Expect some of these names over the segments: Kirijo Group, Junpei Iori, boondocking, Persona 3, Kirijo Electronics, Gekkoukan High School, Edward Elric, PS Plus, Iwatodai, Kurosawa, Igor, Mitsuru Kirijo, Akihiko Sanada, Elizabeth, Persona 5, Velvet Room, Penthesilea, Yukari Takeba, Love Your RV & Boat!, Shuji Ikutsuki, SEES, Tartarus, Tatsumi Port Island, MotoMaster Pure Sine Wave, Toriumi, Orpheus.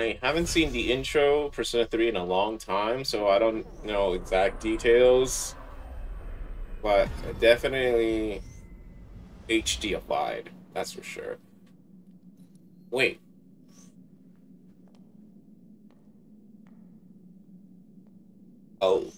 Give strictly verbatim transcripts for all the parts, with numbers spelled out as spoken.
I haven't seen the intro Persona three in a long time, so I don't know exact details, but definitely H D-ified, that's for sure. Wait. Oh.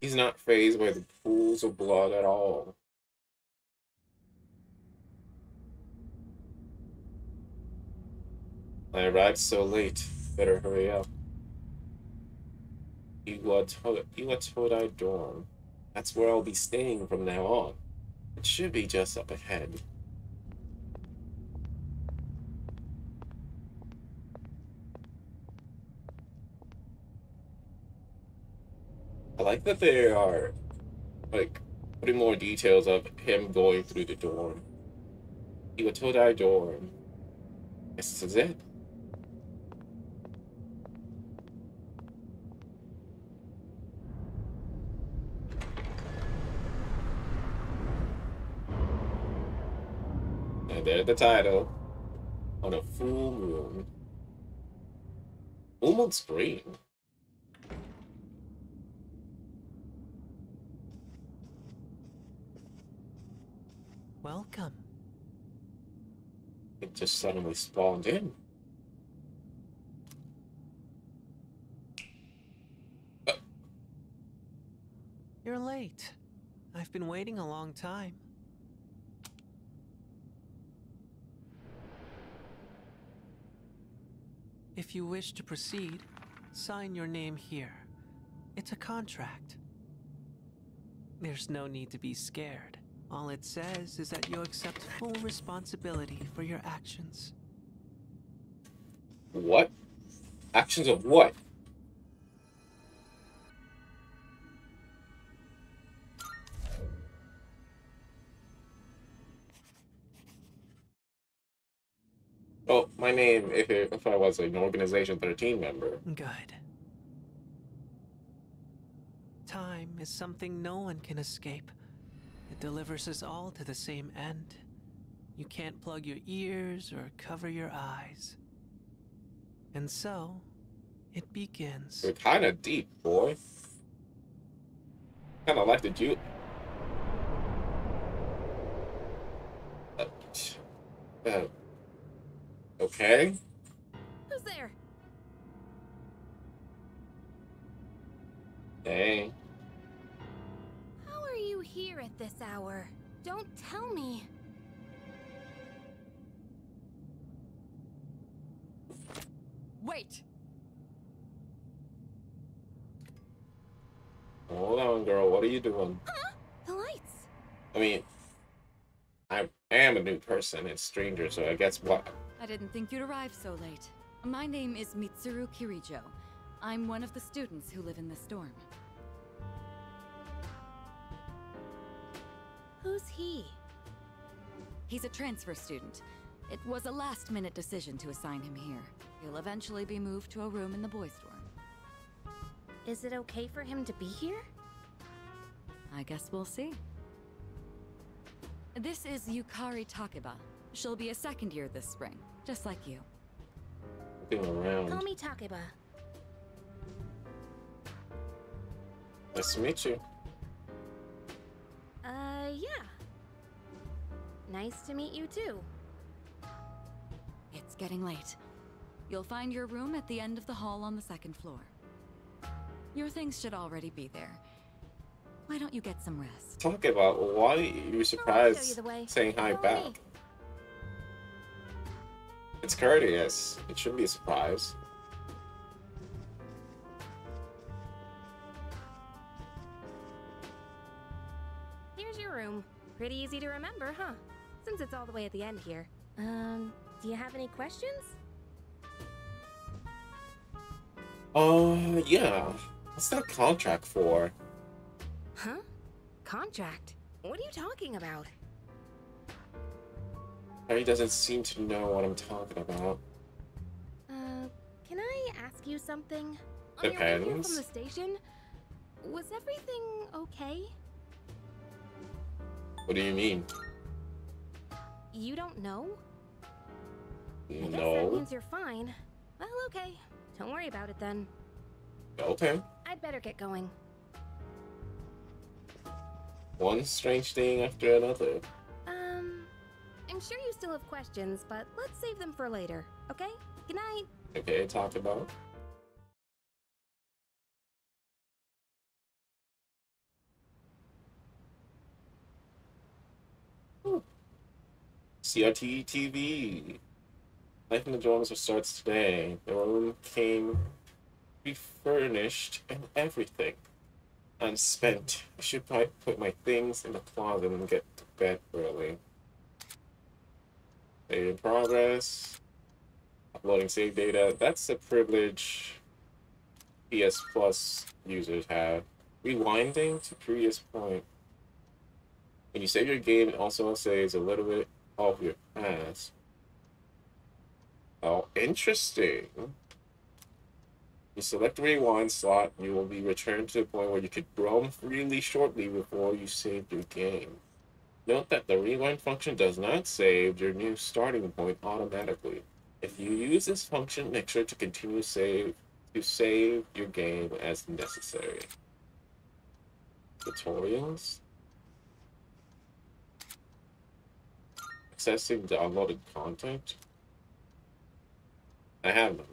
He's not fazed by the pools of blood at all. I arrived so late. Better hurry up. Iwatodai dorm. That's where I'll be staying from now on. It should be just up ahead. I like that they are, like, putting more details of him going through the dorm. Iwatodai dorm. This is it. And there's the title. On a full moon. Full moon's green. Welcome. It just suddenly spawned in. Uh. You're late. I've been waiting a long time. If you wish to proceed, sign your name here. It's a contract. There's no need to be scared. All it says is that you accept full responsibility for your actions. What? Actions of what? Oh, my name, if, it, if I was an Organization thirteen member. Good. Time is something no one can escape. It delivers us all to the same end. You can't plug your ears or cover your eyes. And so, it begins. You're kind of deep, boy. Kind of like the Jew. Uh, uh, okay. Who's there? Hey. Here at this hour. Don't tell me. Wait. Hold on, girl. What are you doing? Huh? The lights. I mean, I am a new person and stranger, so I guess what? I didn't think you'd arrive so late. My name is Mitsuru Kirijo. I'm one of the students who live in this dorm. Who's he? He's a transfer student. It was a last-minute decision to assign him here. He'll eventually be moved to a room in the boys' dorm. Is it okay for him to be here? I guess we'll see. This is Yukari Takeba. She'll be a second year this spring, just like you. Around. Call me Takeba. Nice to meet you. Uh, yeah. Nice to meet you, too. It's getting late. You'll find your room at the end of the hall on the second floor. Your things should already be there. Why don't you get some rest? Talk about why are you surprised you saying hi Go back. Me. It's courteous. It should be a surprise. Pretty easy to remember, huh? Since it's all the way at the end here. Um, do you have any questions? Uh, yeah. What's that contract for? Huh? Contract? What are you talking about? Harry doesn't seem to know what I'm talking about. Uh, can I ask you something? Depends. On your way here from the station, was everything okay? What do you mean? You don't know? No. I guess that means you're fine. Well, okay. Don't worry about it then. Okay. I'd better get going. One strange thing after another. Um, I'm sure you still have questions, but let's save them for later, okay? Good night. Okay, talk about. Ooh. C R T T V. Life in the dorms starts today. The room came refurnished and everything. I'm spent. I should probably put my things in the closet and get to bed early. Data in progress. Uploading save data. That's a privilege P S Plus users have. Rewinding to previous point. When you save your game, it also saves a little bit of your past. Oh, interesting. You select the rewind slot, you will be returned to the point where you could roam freely shortly before you save your game. Note that the rewind function does not save your new starting point automatically. If you use this function, make sure to continue save to save your game as necessary. Tutorials. Accessing downloaded content. I have them.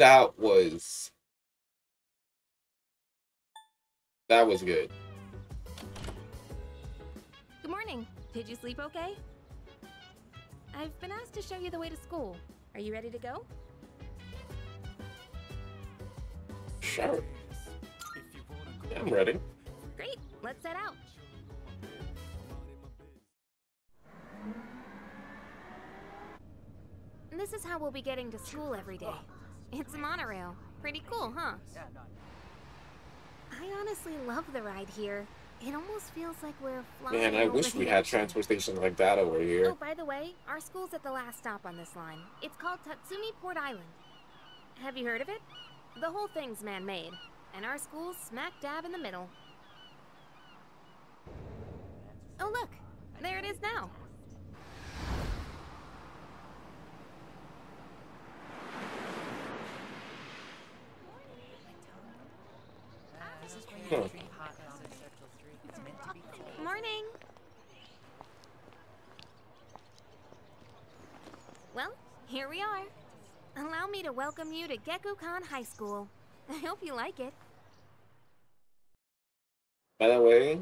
That was... That was good. Good morning. Did you sleep okay? I've been asked to show you the way to school. Are you ready to go? Sure. Yeah, I'm ready. Great. Let's set out. This is how we'll be getting to school every day. It's a monorail. Pretty cool, huh? I honestly love the ride here. It almost feels like we're flying. Man, I wish we had transfer stations like that over here. Oh, by the way, our school's at the last stop on this line. It's called Tatsumi Port Island. Have you heard of it? The whole thing's man-made, and our school's smack dab in the middle. Oh, look. There it is now. Huh. Morning. Well, here we are. Allow me to welcome you to Gekkoukan High School. I hope you like it. By the way,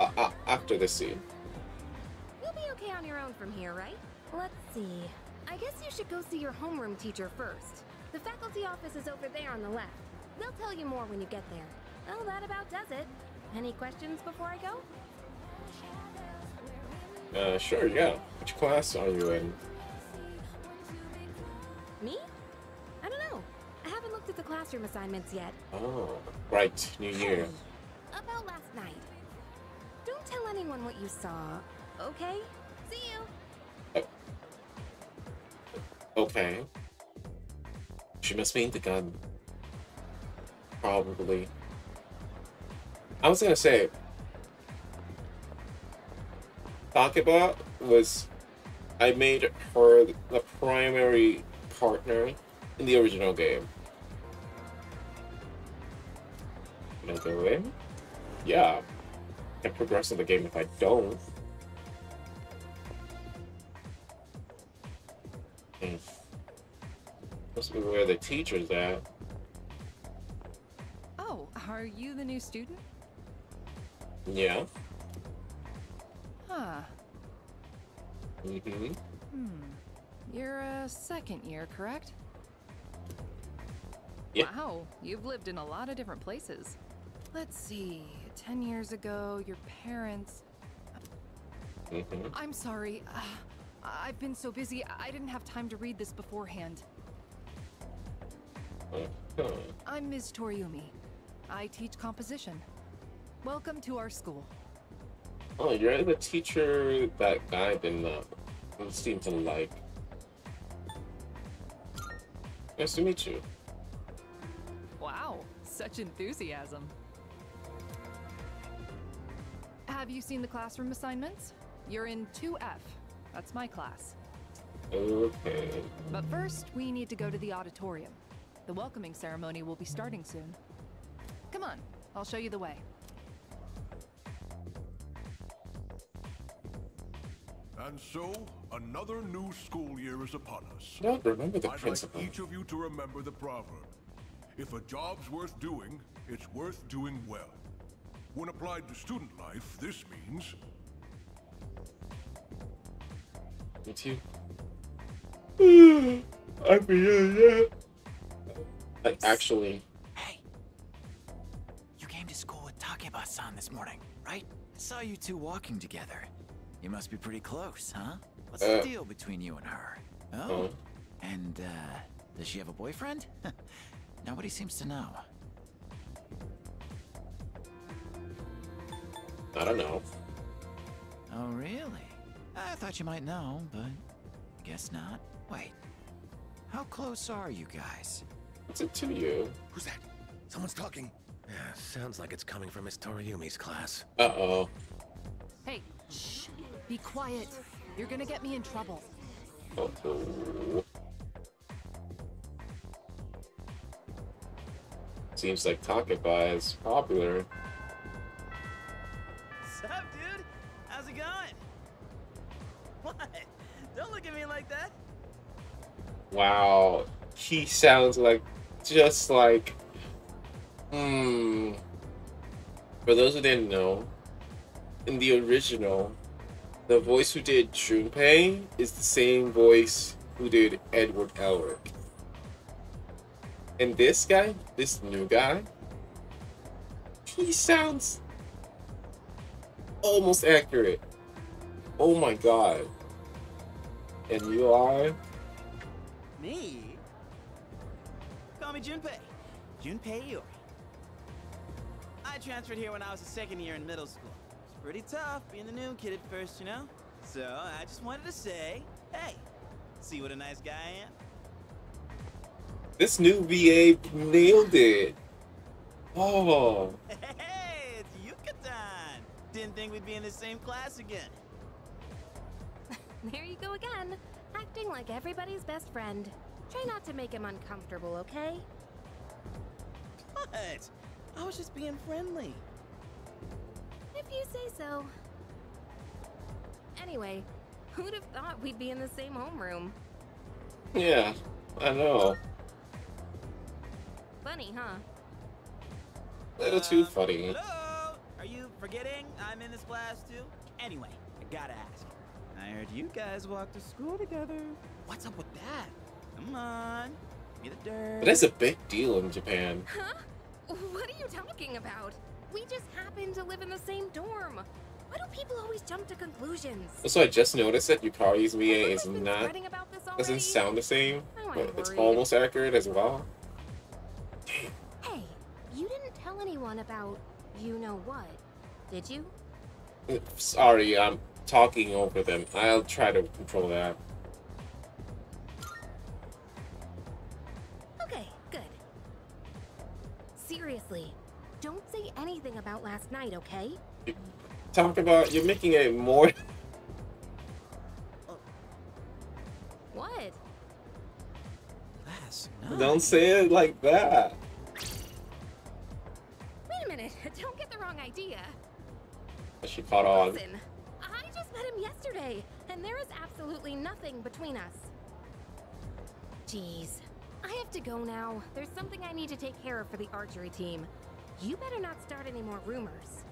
uh, uh, after the scene, you'll be okay on your own from here, right? Let's see. I guess you should go see your homeroom teacher first. The faculty office is over there on the left. They'll tell you more when you get there. Well, that about does it. Any questions before I go? Uh, sure, yeah. Which class are you in? Me? I don't know. I haven't looked at the classroom assignments yet. Oh, right. New Year. About last night. Don't tell anyone what you saw, okay? See you! Oh. Okay. She must mean the gun. Probably. I was gonna say... Takeba was... I made her the primary partner in the original game. Can I go in? Yeah. I can progress in the game if I don't. Okay. Must be where the teacher's at. Oh, are you the new student? Yeah. Huh. Mm-hmm. Hmm. You're a second year, correct? Yeah. Wow, you've lived in a lot of different places. Let's see, ten years ago, your parents... Mm-hmm. I'm sorry, uh, I've been so busy, I didn't have time to read this beforehand. I'm Miz Toriumi. I teach composition. Welcome to our school. Oh, you're the teacher that guy did not seem to like. Nice to meet you. such enthusiasm. Have you seen the classroom assignments? You're in two F. That's my class. Okay. But first, we need to go to the auditorium. The welcoming ceremony will be starting soon. Come on, I'll show you the way. And so, another new school year is upon us. Don't remember the I'd principle. Like each of you to remember the proverb. If a job's worth doing, it's worth doing well. When applied to student life, this means... Me too. I mean, yeah, yeah. Like, actually. Hey! You came to school with Takeba-san this morning, right? I saw you two walking together. You must be pretty close, huh? What's uh, the deal between you and her? Oh, oh. And, uh, does she have a boyfriend? Nobody seems to know. I don't know. Oh, really? I thought you might know, but I guess not. Wait, how close are you guys? What's it to you? Who's that? Someone's talking. Yeah, sounds like it's coming from Miss Toriyumi's class. Uh-oh. Hey, shh, be quiet. You're gonna get me in trouble. Uh-oh. Seems like Takeba is popular. What's up, dude? How's it going? What? Don't look at me like that. Wow, he sounds like just like hmm. For those who didn't know, in the original, the voice who did Junpei is the same voice who did Edward Elric. And this guy, this new guy, he sounds almost accurate. Oh my god. And you are? Me? Call me Junpei. Junpei Iori. I transferred here when I was a second year in middle school. It's pretty tough being the new kid at first, you know? So I just wanted to say, hey, see what a nice guy I am? This new V A nailed it. Oh. Hey, it's Yucatan. Didn't think we'd be in the same class again. There you go again. Acting like everybody's best friend. Try not to make him uncomfortable, okay? What? I was just being friendly. If you say so. Anyway, who'd have thought we'd be in the same homeroom? Yeah, I know. Funny, huh? A little too um, funny. Hello? Are you forgetting I'm in this class too? Anyway, I gotta ask. I heard you guys walk to school together. What's up with that? Come on, give me the dirt. But that's a big deal in Japan. Huh? What are you talking about? We just happen to live in the same dorm. Why do people always jump to conclusions? Also, I just noticed that Yukari's V A is not doesn't sound the same, oh, but it's almost accurate as well. Hey, you didn't tell anyone about you know what, did you? Sorry, I'm talking over them. I'll try to control that. Okay, good. Seriously, don't say anything about last night, okay? You talk about you're making it more. What? Last night. Don't say it like that. Wait a minute! Don't get the wrong idea. She caught on. Listen, I just met him yesterday, and there is absolutely nothing between us. Jeez, I have to go now. There's something I need to take care of for the archery team. You better not start any more rumors.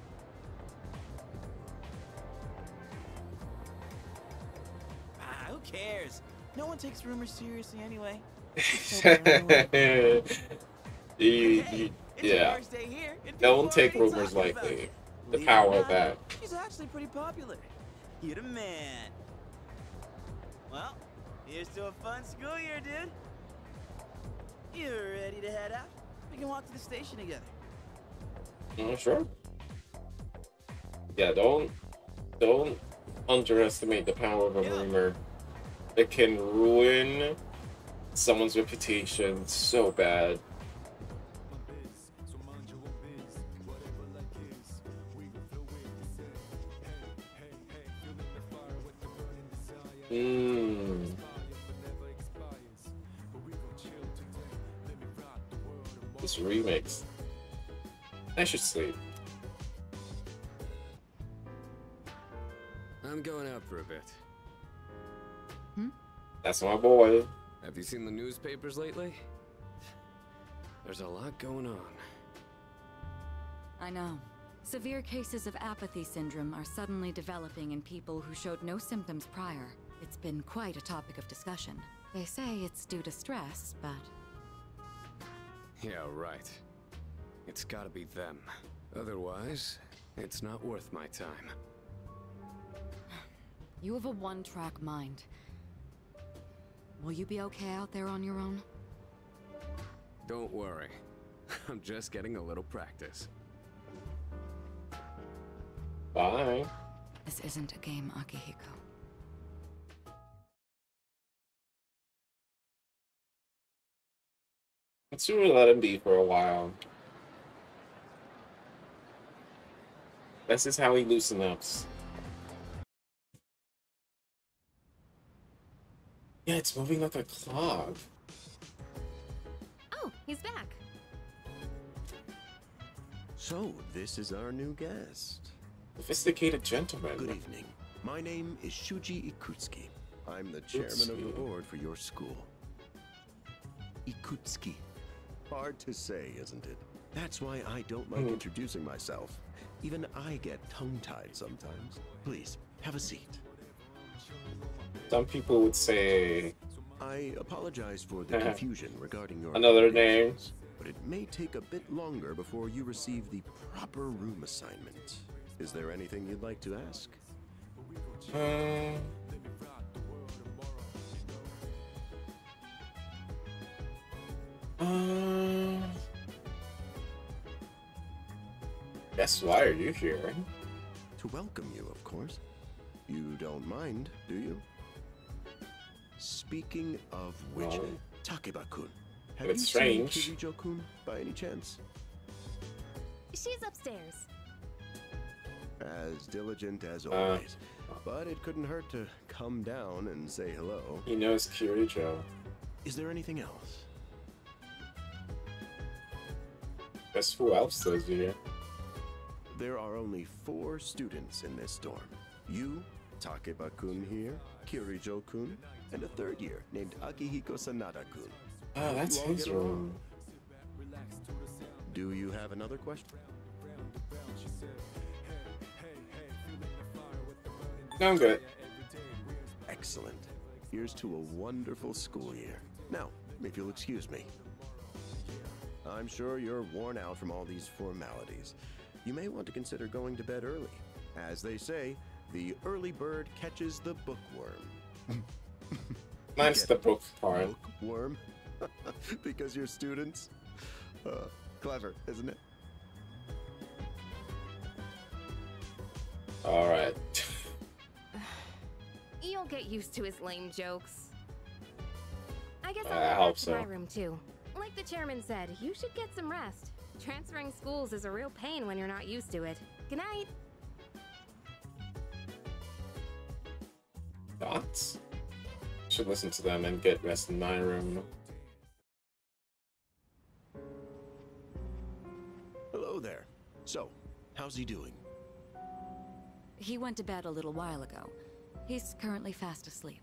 Ah, who cares? No one takes rumors seriously anyway. you, you, yeah. Don't take rumors lightly. The power of that. She's actually pretty popular. You're the man. Well, here's to a fun school year, dude. You ready to head out? We can walk to the station together. Mm, sure. Yeah, don't don't underestimate the power of a yeah. rumor. It can ruin someone's reputation so bad. Mm. This remix. I should sleep. I'm going out for a bit. Hmm? That's my boy. Have you seen the newspapers lately? There's a lot going on. I know. Severe cases of apathy syndrome are suddenly developing in people who showed no symptoms prior. It's been quite a topic of discussion. They say it's due to stress, but... Yeah, right. It's gotta be them. Otherwise, it's not worth my time. You have a one-track mind. Will you be okay out there on your own? Don't worry. I'm just getting a little practice. Bye. This isn't a game, Akihiko. Let's really let him be for a while. This is how he loosens up. Yeah, it's moving like a clog. Oh, he's back. So, this is our new guest. Sophisticated gentleman. Good evening. My name is Shuji Ikutsuki. I'm the chairman Ikutsuki. of the board for your school. Ikutsuki. Hard to say, isn't it? That's why I don't like mm. introducing myself. Even I get tongue-tied sometimes. Please, have a seat. Some people would say... I apologize for the confusion regarding your... Another name. But it may take a bit longer before you receive the proper room assignment. Is there anything you'd like to ask? Um, um, yes, why are you here? To welcome you, of course. You don't mind, do you? Speaking of which, um, Takeba-kun, have you seen Kirijo-kun by any chance? She's upstairs. As diligent as always, uh, but it couldn't hurt to come down and say hello. He knows Kirijo. Is there anything else? Guess who else lives here? There are only four students in this dorm. You, Takeba-kun here, Kirijo-kun, and a third year named Akihiko Sanada-kun. Oh, that's his room. Do you have another question? No, I'm good. Excellent. Here's to a wonderful school year. Now, if you'll excuse me. I'm sure you're worn out from all these formalities. You may want to consider going to bed early. As they say, the early bird catches the bookworm. Nice, the book part. Bookworm? Because you're students? Uh, clever, isn't it? All right. You'll get used to his lame jokes. I guess I'll go back to my room too. Like the chairman said, you should get some rest. Transferring schools is a real pain when you're not used to it. Good night. Thoughts? Should listen to them and get rest in my room. Hello there. So, how's he doing? He went to bed a little while ago. He's currently fast asleep.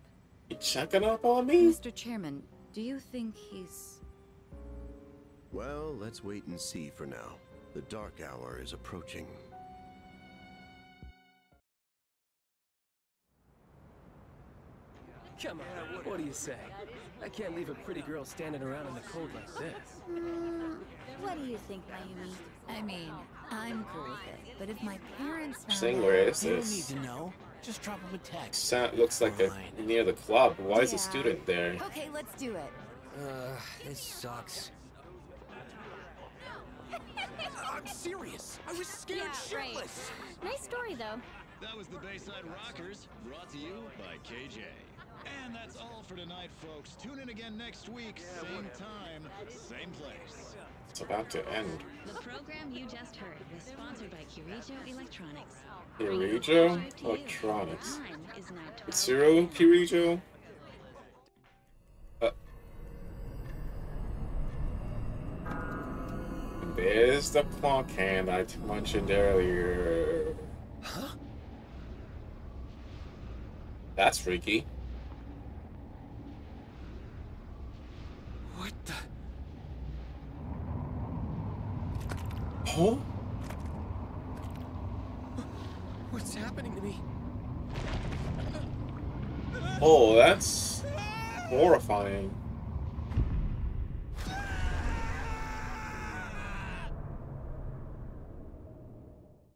You checking up on me? Mister Chairman, do you think he's... Well, let's wait and see for now. The dark hour is approaching. Come on, what do you say? I can't leave a pretty girl standing around in the cold like this. Mm, what do you think, Mayumi? I mean, I'm cool with it, but if my parents... Saying where is this? They don't need to know. Just drop him a text. Sound looks like a, near the club. Why yeah. is a student there? Okay, let's do it. Uh, this sucks. I'm serious. I was scared yeah, shitless. Right. Nice story, though. That was the Bayside Rockers, brought to you by K J. And that's all for tonight, folks. Tune in again next week, yeah, same whatever. time, same place. It's about to end. The program you just heard was sponsored by Kirijo Electronics. Kirijo Electronics. Mitsuru Kirijo? Uh. There's the clock hand I mentioned earlier. Huh? That's freaky. What the? Huh? What's happening to me? Oh, that's horrifying.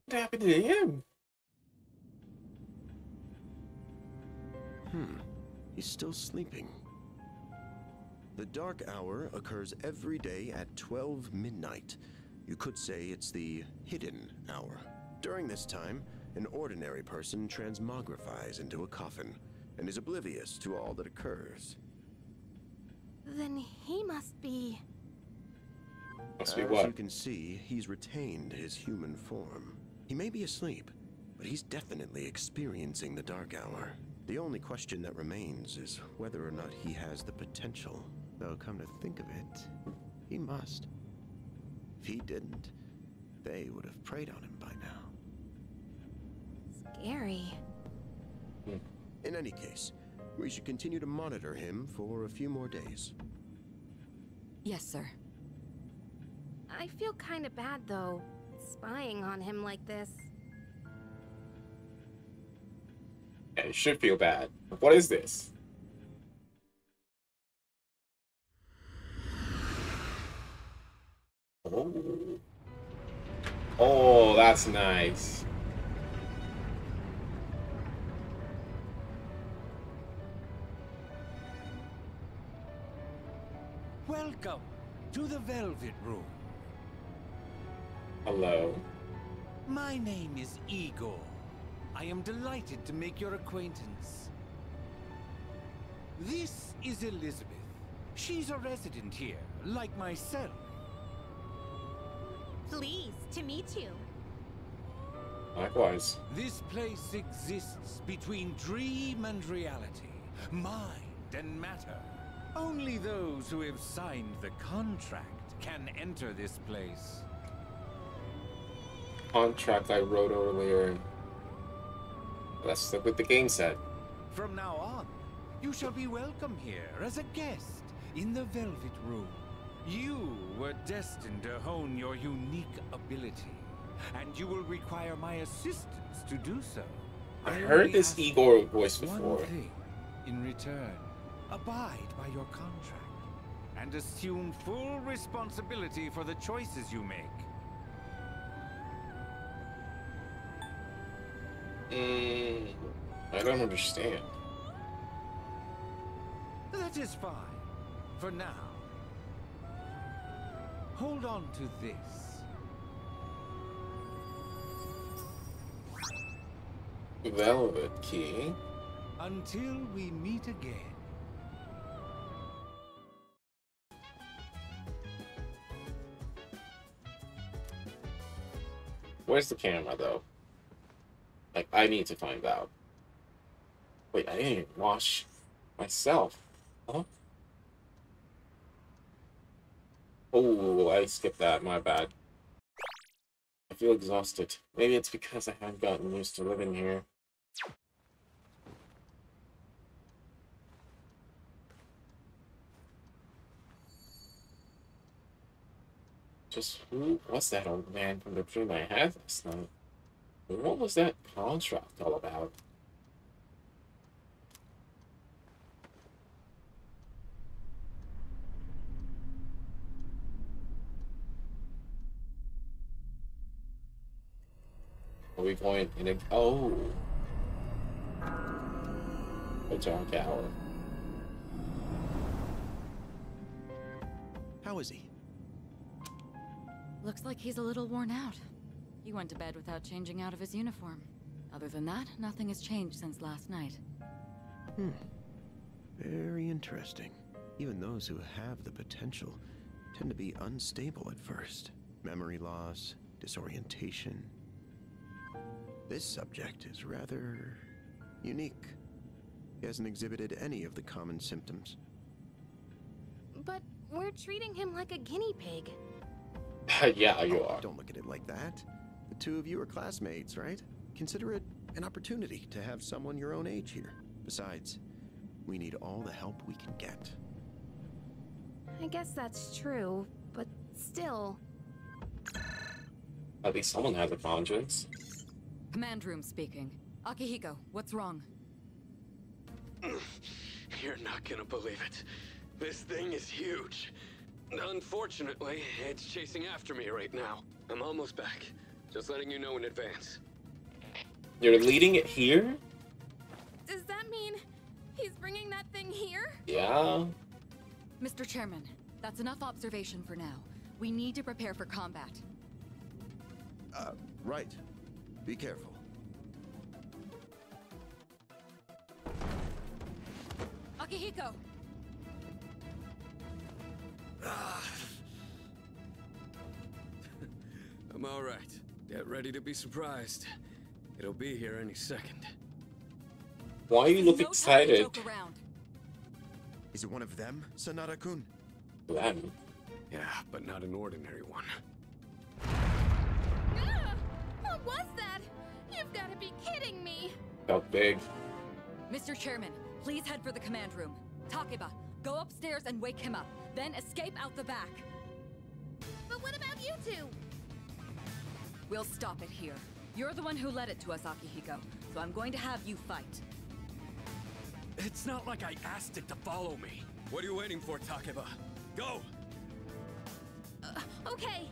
What happened to him? Hmm. He's still sleeping. The dark hour occurs every day at twelve midnight. You could say it's the hidden hour. During this time, an ordinary person transmogrifies into a coffin and is oblivious to all that occurs. Then he must be... Must be what? As you can see, he's retained his human form. He may be asleep, but he's definitely experiencing the dark hour. The only question that remains is whether or not he has the potential. Though, come to think of it, he must. If he didn't, they would have preyed on him by now. Scary. In any case, we should continue to monitor him for a few more days. Yes, sir. I feel kind of bad, though, spying on him like this. Yeah, you should feel bad. What is this? Oh, oh that's nice. Welcome to the Velvet Room. Hello. My name is Igor. I am delighted to make your acquaintance. This is Elizabeth. She's a resident here, like myself. Pleased to meet you. Likewise. This place exists between dream and reality, mind and matter. Only those who have signed the contract can enter this place. Contract I wrote earlier. That's what the game said. From now on, you shall be welcome here as a guest in the Velvet Room. You were destined to hone your unique ability, and you will require my assistance to do so. I, I heard this Igor voice before. One thing in return, abide by your contract, and assume full responsibility for the choices you make. Mm, I don't understand. That is fine. For now. Hold on to this. Velvet key. Until we meet again. Where's the camera, though? Like, I need to find out. Wait, I didn't even wash myself. Huh? Oh, I skipped that. My bad. I feel exhausted. Maybe it's because I haven't gotten used to living here. Just who was that old man from the dream I had last night? What was that contract all about? Are we going in a... Oh! A dark hour. How is he? Looks like he's a little worn out. He went to bed without changing out of his uniform. Other than that, nothing has changed since last night. Hmm. Very interesting. Even those who have the potential tend to be unstable at first. Memory loss, disorientation. This subject is rather unique. He hasn't exhibited any of the common symptoms. But we're treating him like a guinea pig. Yeah, you are. Oh, don't look at it like that. The two of you are classmates, right? Consider it an opportunity to have someone your own age here. Besides, we need all the help we can get. I guess that's true, but still... At least someone has a conscience. Command room speaking. Akihiko, what's wrong? You're not gonna believe it. This thing is huge. Unfortunately, it's chasing after me right now. I'm almost back. Just letting you know in advance. You're leading it here? Does that mean he's bringing that thing here? Yeah. Mister Chairman, that's enough observation for now. We need to prepare for combat. Uh, right. Be careful. Akihiko! I'm all right. Get ready to be surprised. It'll be here any second. Why you look excited? Is it one of them, Sanada-kun? Them? Yeah, but not an ordinary one. Ah, what was that? You've got to be kidding me. Felt big. Mister Chairman, please head for the command room. Takeba, go upstairs and wake him up. Then escape out the back. But what about you two? We'll stop it here. You're the one who led it to us, Akihiko, so I'm going to have you fight. It's not like I asked it to follow me. What are you waiting for, Takeba? Go! Uh, okay.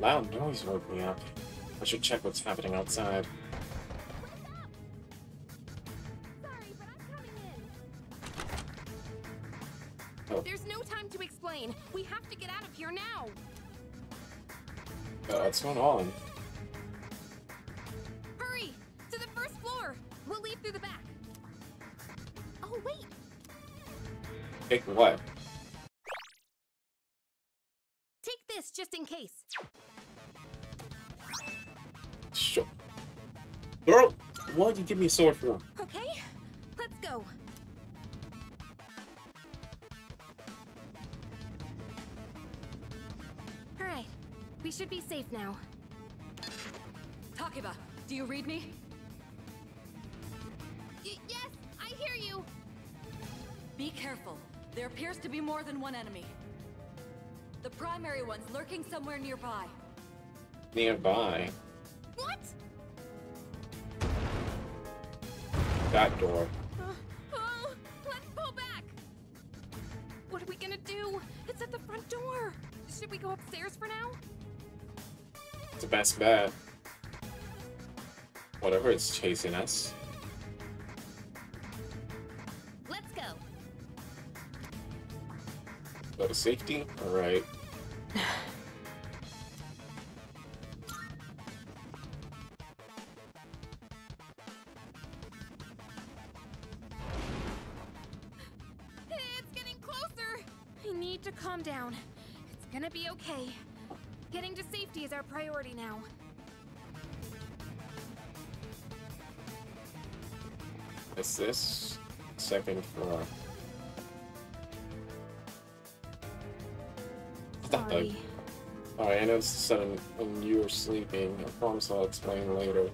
Loud noise woke me up. I should check what's happening outside. We have to get out of here now. Uh, what's going on? Hurry! To the first floor! We'll leave through the back. Oh, wait! Take what? Take this just in case. Sure. Girl, why'd you give me a sword for? Okay, let's go. We should be safe now. Takeba, do you read me? Y yes, I hear you. Be careful. There appears to be more than one enemy. The primary one's lurking somewhere nearby. Nearby? What? That door. Uh, oh, let's pull back. What are we gonna do? It's at the front door. Should we go upstairs for now? The best bet. Whatever it's chasing us. Let's go. Go to safety. All right. It's getting closer. I need to calm down. It's gonna be okay. Getting to safety is our priority now. Is this second floor? Sorry. Alright, I know it's sudden when you were sleeping. I promise I'll explain later.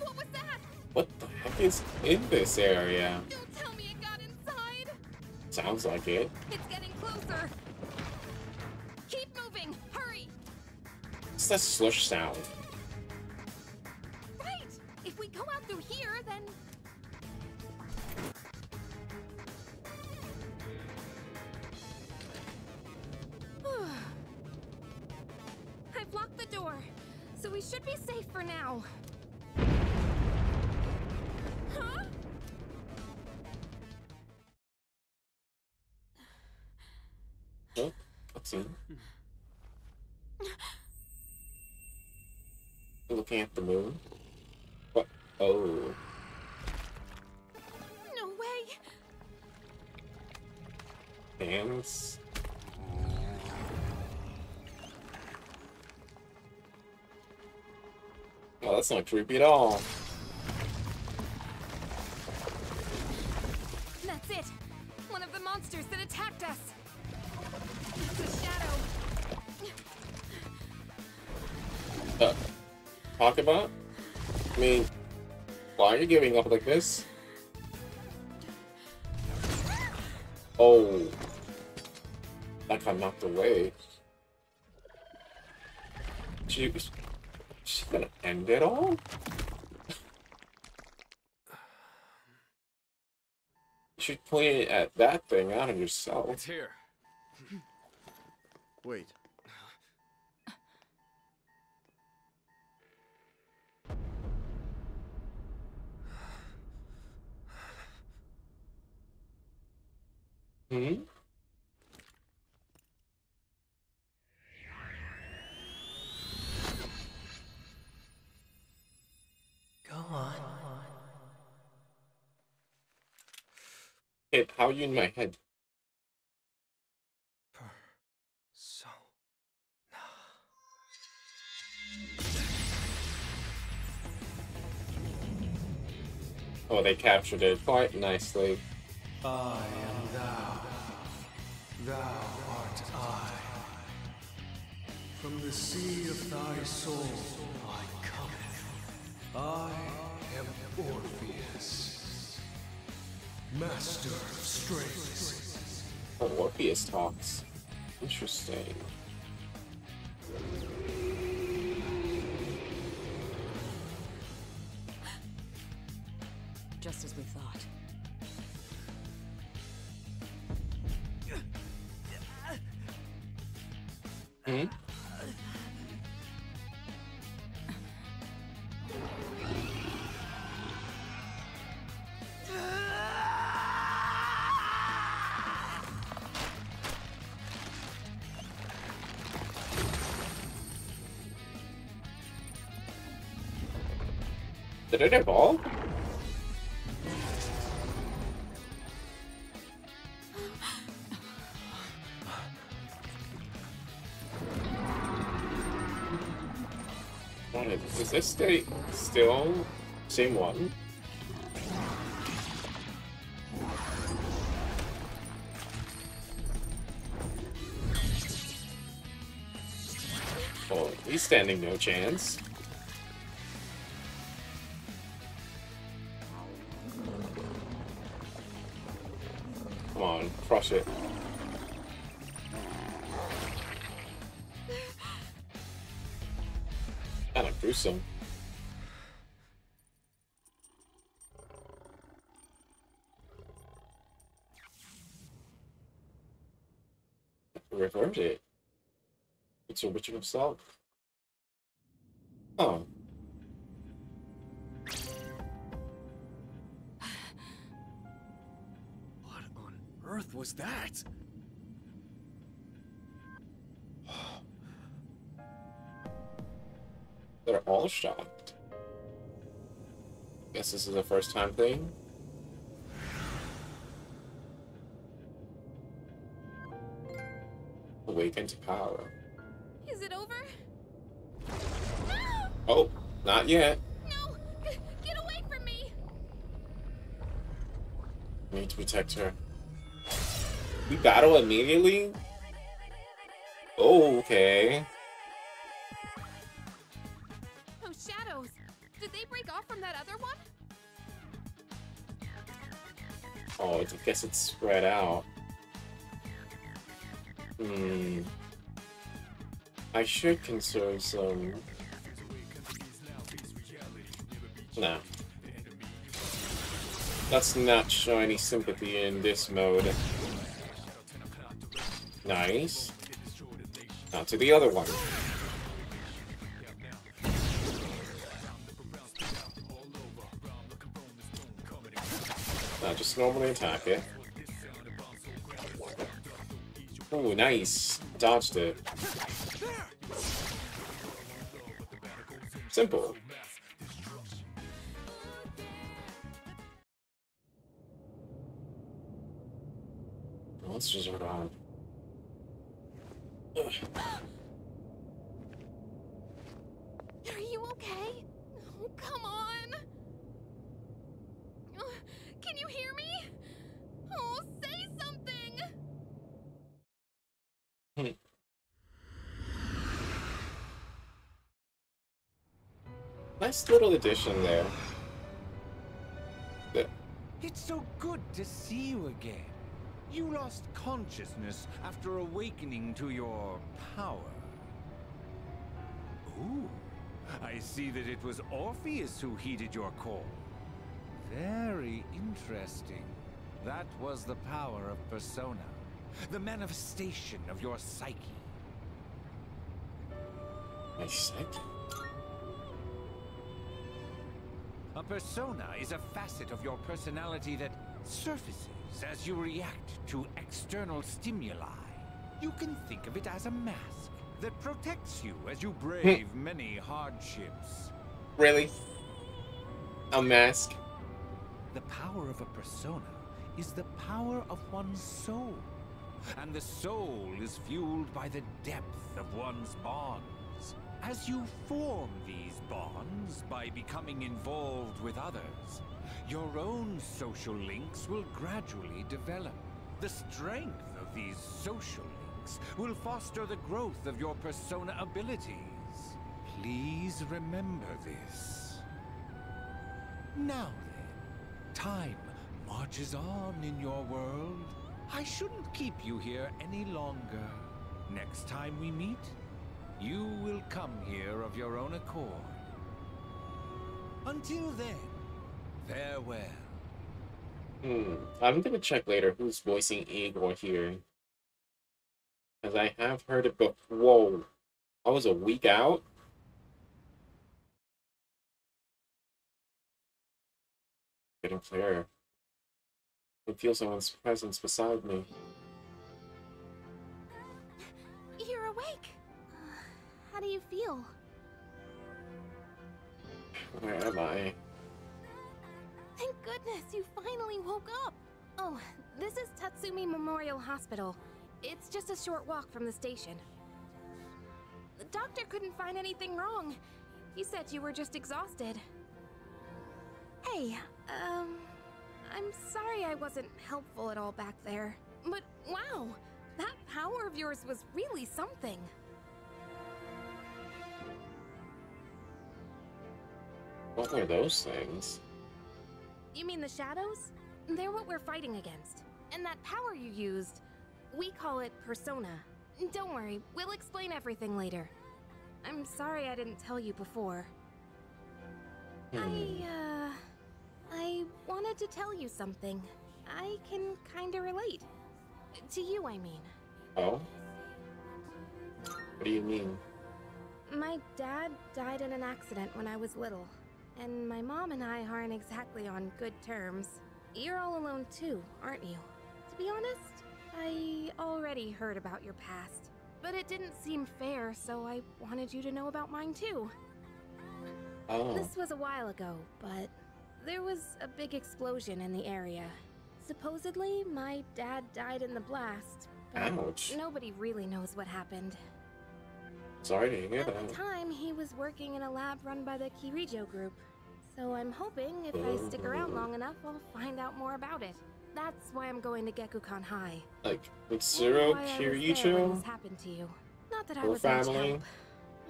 What was that? What the heck is in this area? Don't tell me it got inside. Sounds like it. It's Keep moving! Hurry! What's that slush sound? Right! If we go out through here, then... I've locked the door, so we should be safe for now. Huh? Oh, what's in? Looking at the moon. What? Oh. No way. dance. Oh, that's not creepy at all. That's it. One of the monsters that attacked us. It's a shadow. Uh, talk about? I mean, why are you giving up like this? Oh, that got knocked away. She, she's gonna end it all? She's playing at that thing, not on yourself. It's here. Wait. Hmm? Go on. Hey, how are you in my head? Oh, they captured it quite nicely. I am thou. Thou art I. From the sea of thy soul I come. I am Orpheus, master of strings. Oh, Orpheus talks. Interesting. Just as we thought. Hmm? Did it evolve? Is this state still same one? Oh, he's standing no chance. Come on, crush it. Gruesome. Reverted it. It's a witcher himself. Oh. What on earth was that? They're all shocked. Guess this is a first time thing. Awaken to power. Is it over? No! Oh, not yet. No! Get away from me! We need to protect her. We battle immediately? Oh, okay. Oh, I guess it's spread out. Hmm. I should conserve some. Nah. Let's not show any sympathy in this mode. Nice. Now to the other one. Just normally attack it. Oh, nice. Dodged it. Simple. Oh, monsters are gone. Ugh. Are you okay? No, come on. Can you hear me? Oh, say something. Nice little addition there. It's so good to see you again. You lost consciousness after awakening to your power. Ooh, I see that it was Orpheus who heeded your call. Very interesting. That was the power of Persona, the manifestation of your psyche. My psyche? A persona is a facet of your personality that surfaces as you react to external stimuli. You can think of it as a mask that protects you as you brave many hardships. Really? A mask? The power of a persona is the power of one's soul, and the soul is fueled by the depth of one's bond. As you form these bonds by becoming involved with others, your own social links will gradually develop. The strength of these social links will foster the growth of your persona abilities. Please remember this. Now then, time marches on in your world. I shouldn't keep you here any longer. Next time we meet, you will come here of your own accord. Until then, farewell. Hmm. I'm gonna check later who's voicing Igor here, because I have heard it before. Whoa. I was a week out? Getting clearer. I feel someone's presence beside me. You're awake. How do you feel? Where am I? Thank goodness you finally woke up! Oh, this is Tatsumi Memorial Hospital. It's just a short walk from the station. The doctor couldn't find anything wrong. He said you were just exhausted. Hey, um... I'm sorry I wasn't helpful at all back there. But wow! That power of yours was really something. What were those things? You mean the shadows? They're what we're fighting against. And that power you used, we call it Persona. Don't worry, we'll explain everything later. I'm sorry I didn't tell you before. Hmm. I, uh... I wanted to tell you something. I can kinda relate. To you, I mean. Oh? What do you mean? My dad died in an accident when I was little. And my mom and I aren't exactly on good terms. You're all alone too, aren't you? To be honest, I already heard about your past. But it didn't seem fair, so I wanted you to know about mine too. Oh. This was a while ago, but there was a big explosion in the area. Supposedly, my dad died in the blast, but ouch. Nobody really knows what happened. Sorry to hear that. At the time, he was working in a lab run by the Kirijo Group. So I'm hoping if I stick around long enough, I'll find out more about it. That's why I'm going to Gekkoukan High. Like, Mitsuru Kirijo? This happened to you. Not that I was much help.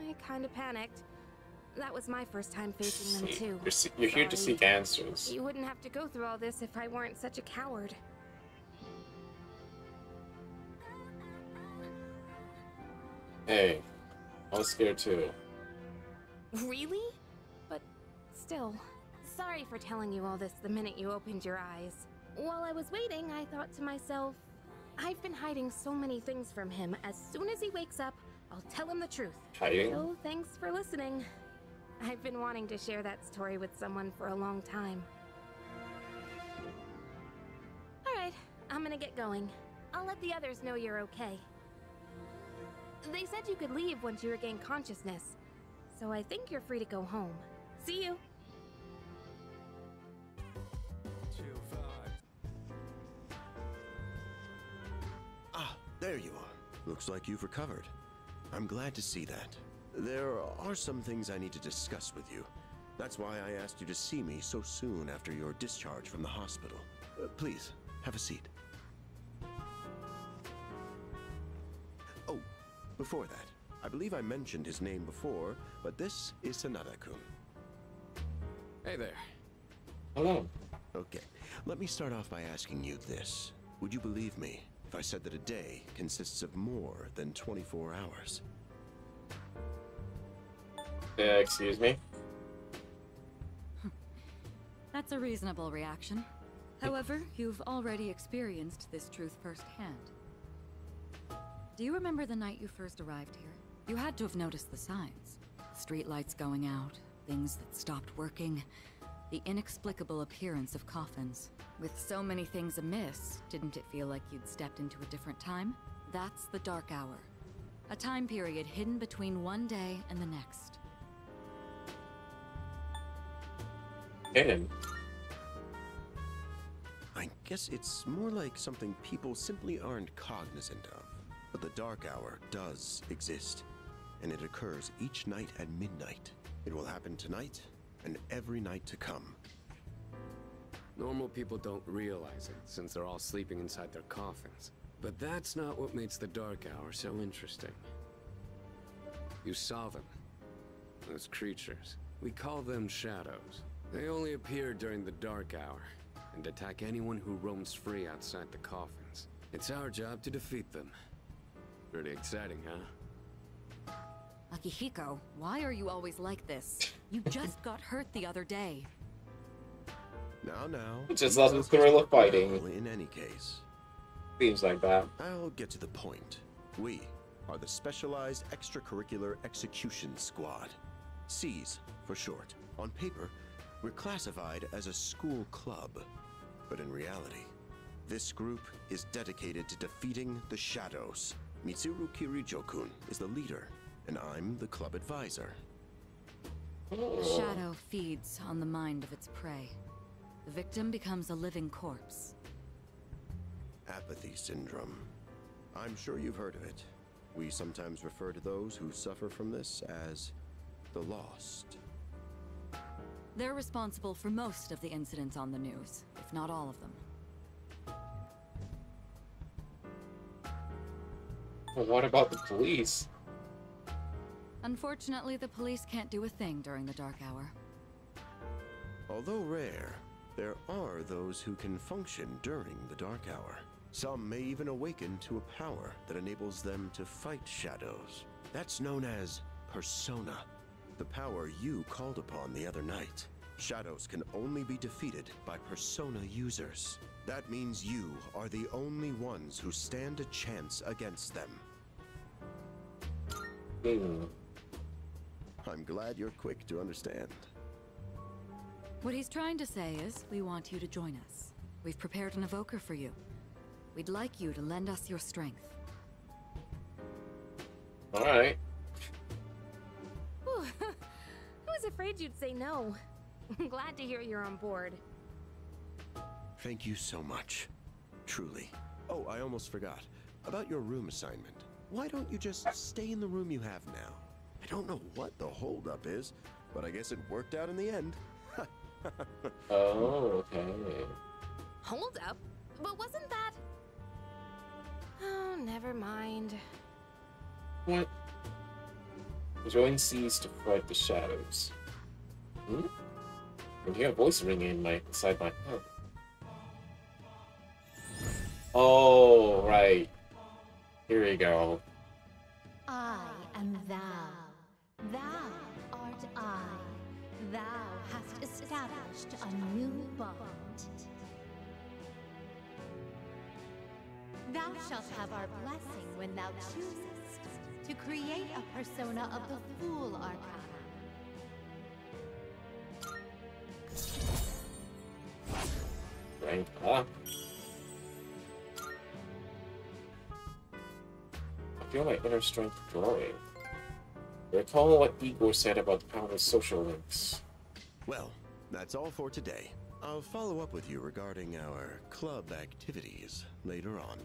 I kind of panicked. That was my first time facing them too. You're, you're here to seek answers. You wouldn't have to go through all this if I weren't such a coward. Hey. I was scared too. Really? But still, sorry for telling you all this the minute you opened your eyes. While I was waiting, I thought to myself, I've been hiding so many things from him. As soon as he wakes up, I'll tell him the truth. Hiding? So thanks for listening. I've been wanting to share that story with someone for a long time. Alright, I'm gonna get going. I'll let the others know you're okay. They said you could leave once you regain consciousness, so I think you're free to go home. See you. There you are. Looks like you've recovered. I'm glad to see that. There are some things I need to discuss with you. That's why I asked you to see me so soon after your discharge from the hospital. Uh, please, have a seat. Oh, before that, I believe I mentioned his name before, but this is Sanada-kun. Hey there. Hello. Okay, let me start off by asking you this. Would you believe me if I said that a day consists of more than twenty-four hours? Uh, excuse me? That's a reasonable reaction. However, you've already experienced this truth firsthand. Do you remember the night you first arrived here? You had to have noticed the signs. Streetlights going out, things that stopped working, the inexplicable appearance of coffins. With so many things amiss, didn't it feel like you'd stepped into a different time? That's the dark hour. A time period hidden between one day and the next. Hidden? I guess it's more like something people simply aren't cognizant of. But the dark hour does exist, and it occurs each night at midnight. It will happen tonight, and every night to come. Normal people don't realize it, since they're all sleeping inside their coffins. But that's not what makes the dark hour so interesting. You saw them. Those creatures. We call them shadows. They only appear during the dark hour, and attack anyone who roams free outside the coffins. It's our job to defeat them. Pretty exciting, huh? Akihiko, why are you always like this? You just got hurt the other day. Now, now. It's just lots of guerrilla fighting. In any case, seems like that. I'll get to the point. We are the Specialized Extracurricular Execution Squad, SEES for short. On paper, we're classified as a school club, but in reality, this group is dedicated to defeating the shadows. Mitsuru Kirijo-kun is the leader, and I'm the club advisor. The shadow feeds on the mind of its prey. The victim becomes a living corpse. Apathy syndrome. I'm sure you've heard of it. We sometimes refer to those who suffer from this as the lost. They're responsible for most of the incidents on the news, if not all of them. But what about the police? Unfortunately, the police can't do a thing during the dark hour. Although rare, there are those who can function during the dark hour. Some may even awaken to a power that enables them to fight shadows. That's known as Persona, the power you called upon the other night. Shadows can only be defeated by Persona users. That means you are the only ones who stand a chance against them. Mm. I'm glad you're quick to understand. What he's trying to say is, we want you to join us. We've prepared an evoker for you. We'd like you to lend us your strength. All right. Ooh, I was afraid you'd say no. I'm glad to hear you're on board. Thank you so much. Truly. Oh, I almost forgot. About your room assignment. Why don't you just stay in the room you have now? I don't know what the holdup is, but I guess it worked out in the end. Oh, okay. Hold up? But wasn't that... Oh, never mind. What? Join SEES to fight the shadows. Hmm? I can hear a voice ringing in my, inside my head. Oh, right. Here we go. I am thou. Thou art I. Thou hast established a new bond. Thou shalt have our blessing when thou choosest to create a persona of the Fool Arcana. Right up. I feel my inner strength growing. Recall what Igor said about the power of social links. Well, that's all for today. I'll follow up with you regarding our club activities later on.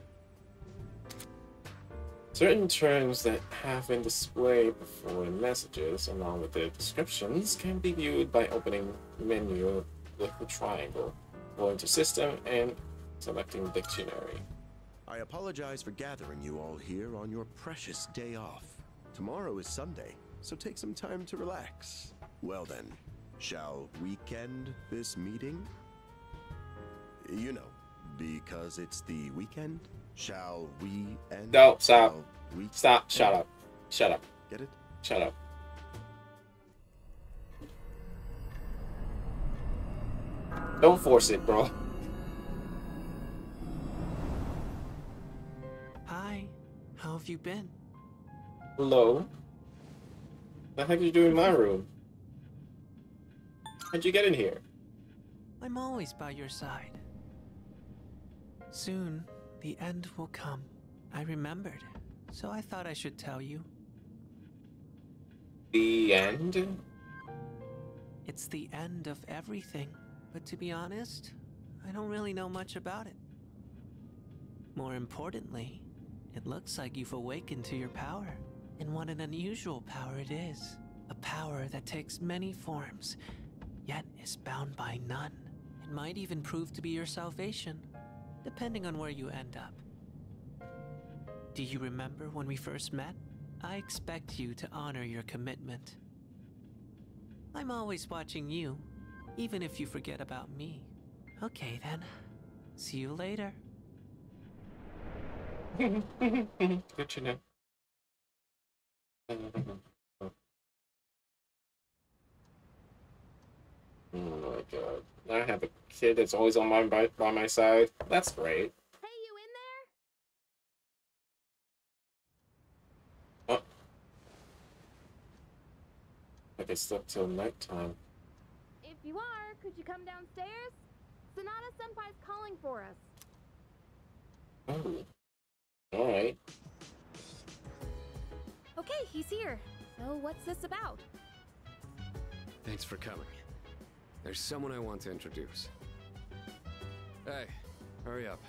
Certain terms that have been displayed before in messages, along with their descriptions, can be viewed by opening the menu with the triangle, going to System, and selecting Dictionary. I apologize for gathering you all here on your precious day off. Tomorrow is Sunday, so take some time to relax. Well then, shall we end this meeting? You know, because it's the weekend. Shall we end? No, stop. We stop. Shut up. Shut up. Get it? Shut up. Don't force it, bro. Hi. How have you been? Hello. What the heck did you do in my room? How'd you get in here? I'm always by your side. Soon, the end will come. I remembered, so I thought I should tell you. The end? It's the end of everything, but to be honest, I don't really know much about it. More importantly, it looks like you've awakened to your power, and what an unusual power it is. A power that takes many forms, yet is bound by none. It might even prove to be your salvation, depending on where you end up. Do you remember when we first met? I expect you to honor your commitment. I'm always watching you, even if you forget about me. Okay then, see you later. Good to know. Oh my god. I have a kid that's always on my by, by my side. That's great. Hey, you in there? Oh. I guess slept till nighttime. If you are, could you come downstairs? Sanada Senpai's calling for us. Oh. All right. Okay, he's here. So what's this about? Thanks for coming. There's someone I want to introduce. Hey, hurry up.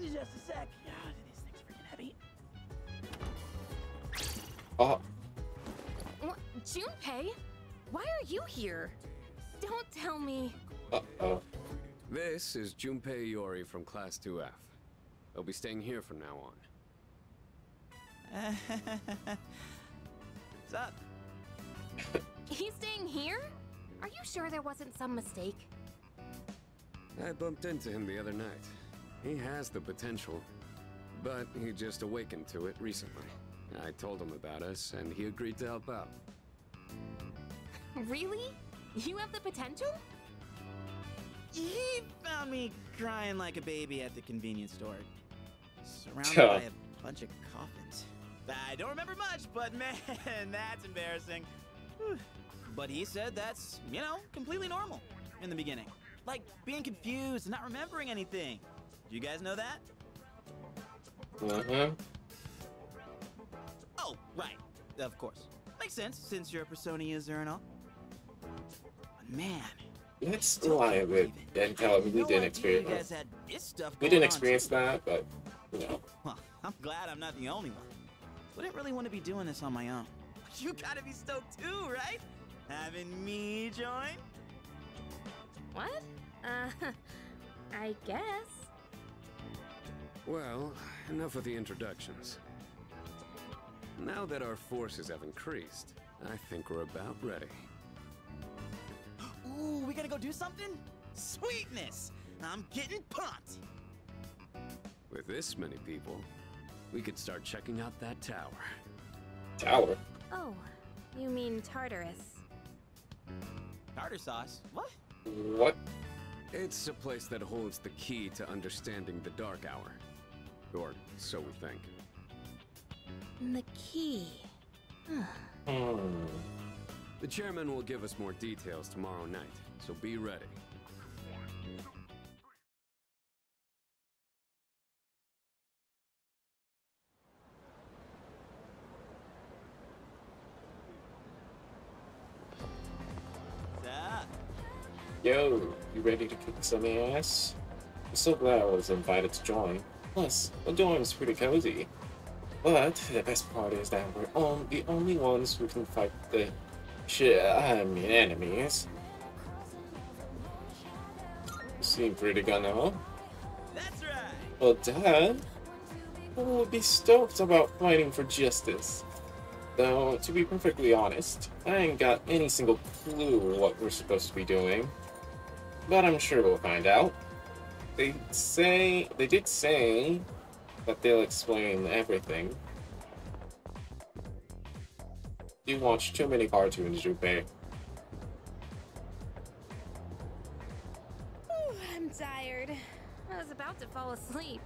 Just a sec. God, these things are freaking heavy. Oh. What? Junpei? Why are you here? Don't tell me. Uh-oh. This is Junpei Iori from Class two F. They'll be staying here from now on. What's up? He's staying here? Are you sure there wasn't some mistake? I bumped into him the other night. He has the potential, but he just awakened to it recently. I told him about us, and he agreed to help out. Really? You have the potential? He found me crying like a baby at the convenience store, surrounded oh. by a bunch of coffins. I don't remember much, but man, that's embarrassing. Whew. But he said that's, you know, completely normal in the beginning. Like, being confused and not remembering anything. Do you guys know that? Mm-hmm. Oh, right. Of course. Makes sense, since you're a Persona user and all. But man. Let's still lie a bit and tell him we didn't experience that. You guys had this stuff we didn't experience that, but, you know. Well, I'm glad I'm not the only one. Wouldn't really want to be doing this on my own. But you gotta be stoked too, right? Having me join? What? Uh, I guess. Well, enough of the introductions. Now that our forces have increased, I think we're about ready. Ooh, we gotta go do something? Sweetness! I'm getting pumped! With this many people, we could start checking out that tower. Tower? Oh, you mean Tartarus. Tartar sauce? What? What? It's a place that holds the key to understanding the Dark Hour. Or so we think. The key. Huh. The chairman will give us more details tomorrow night, so be ready. Yo, you ready to kick some ass? I'm so glad I was invited to join. Plus, the dorm is pretty cozy. But the best part is that we're on the only ones who can fight the shit, I mean enemies. Seem pretty gun huh? That's right. Well, Dad, I would be stoked about fighting for justice. Though, to be perfectly honest, I ain't got any single clue what we're supposed to be doing. But I'm sure we'll find out. They say they did say that they'll explain everything. You watch too many cartoons, Junpei. Ooh, I'm tired. I was about to fall asleep.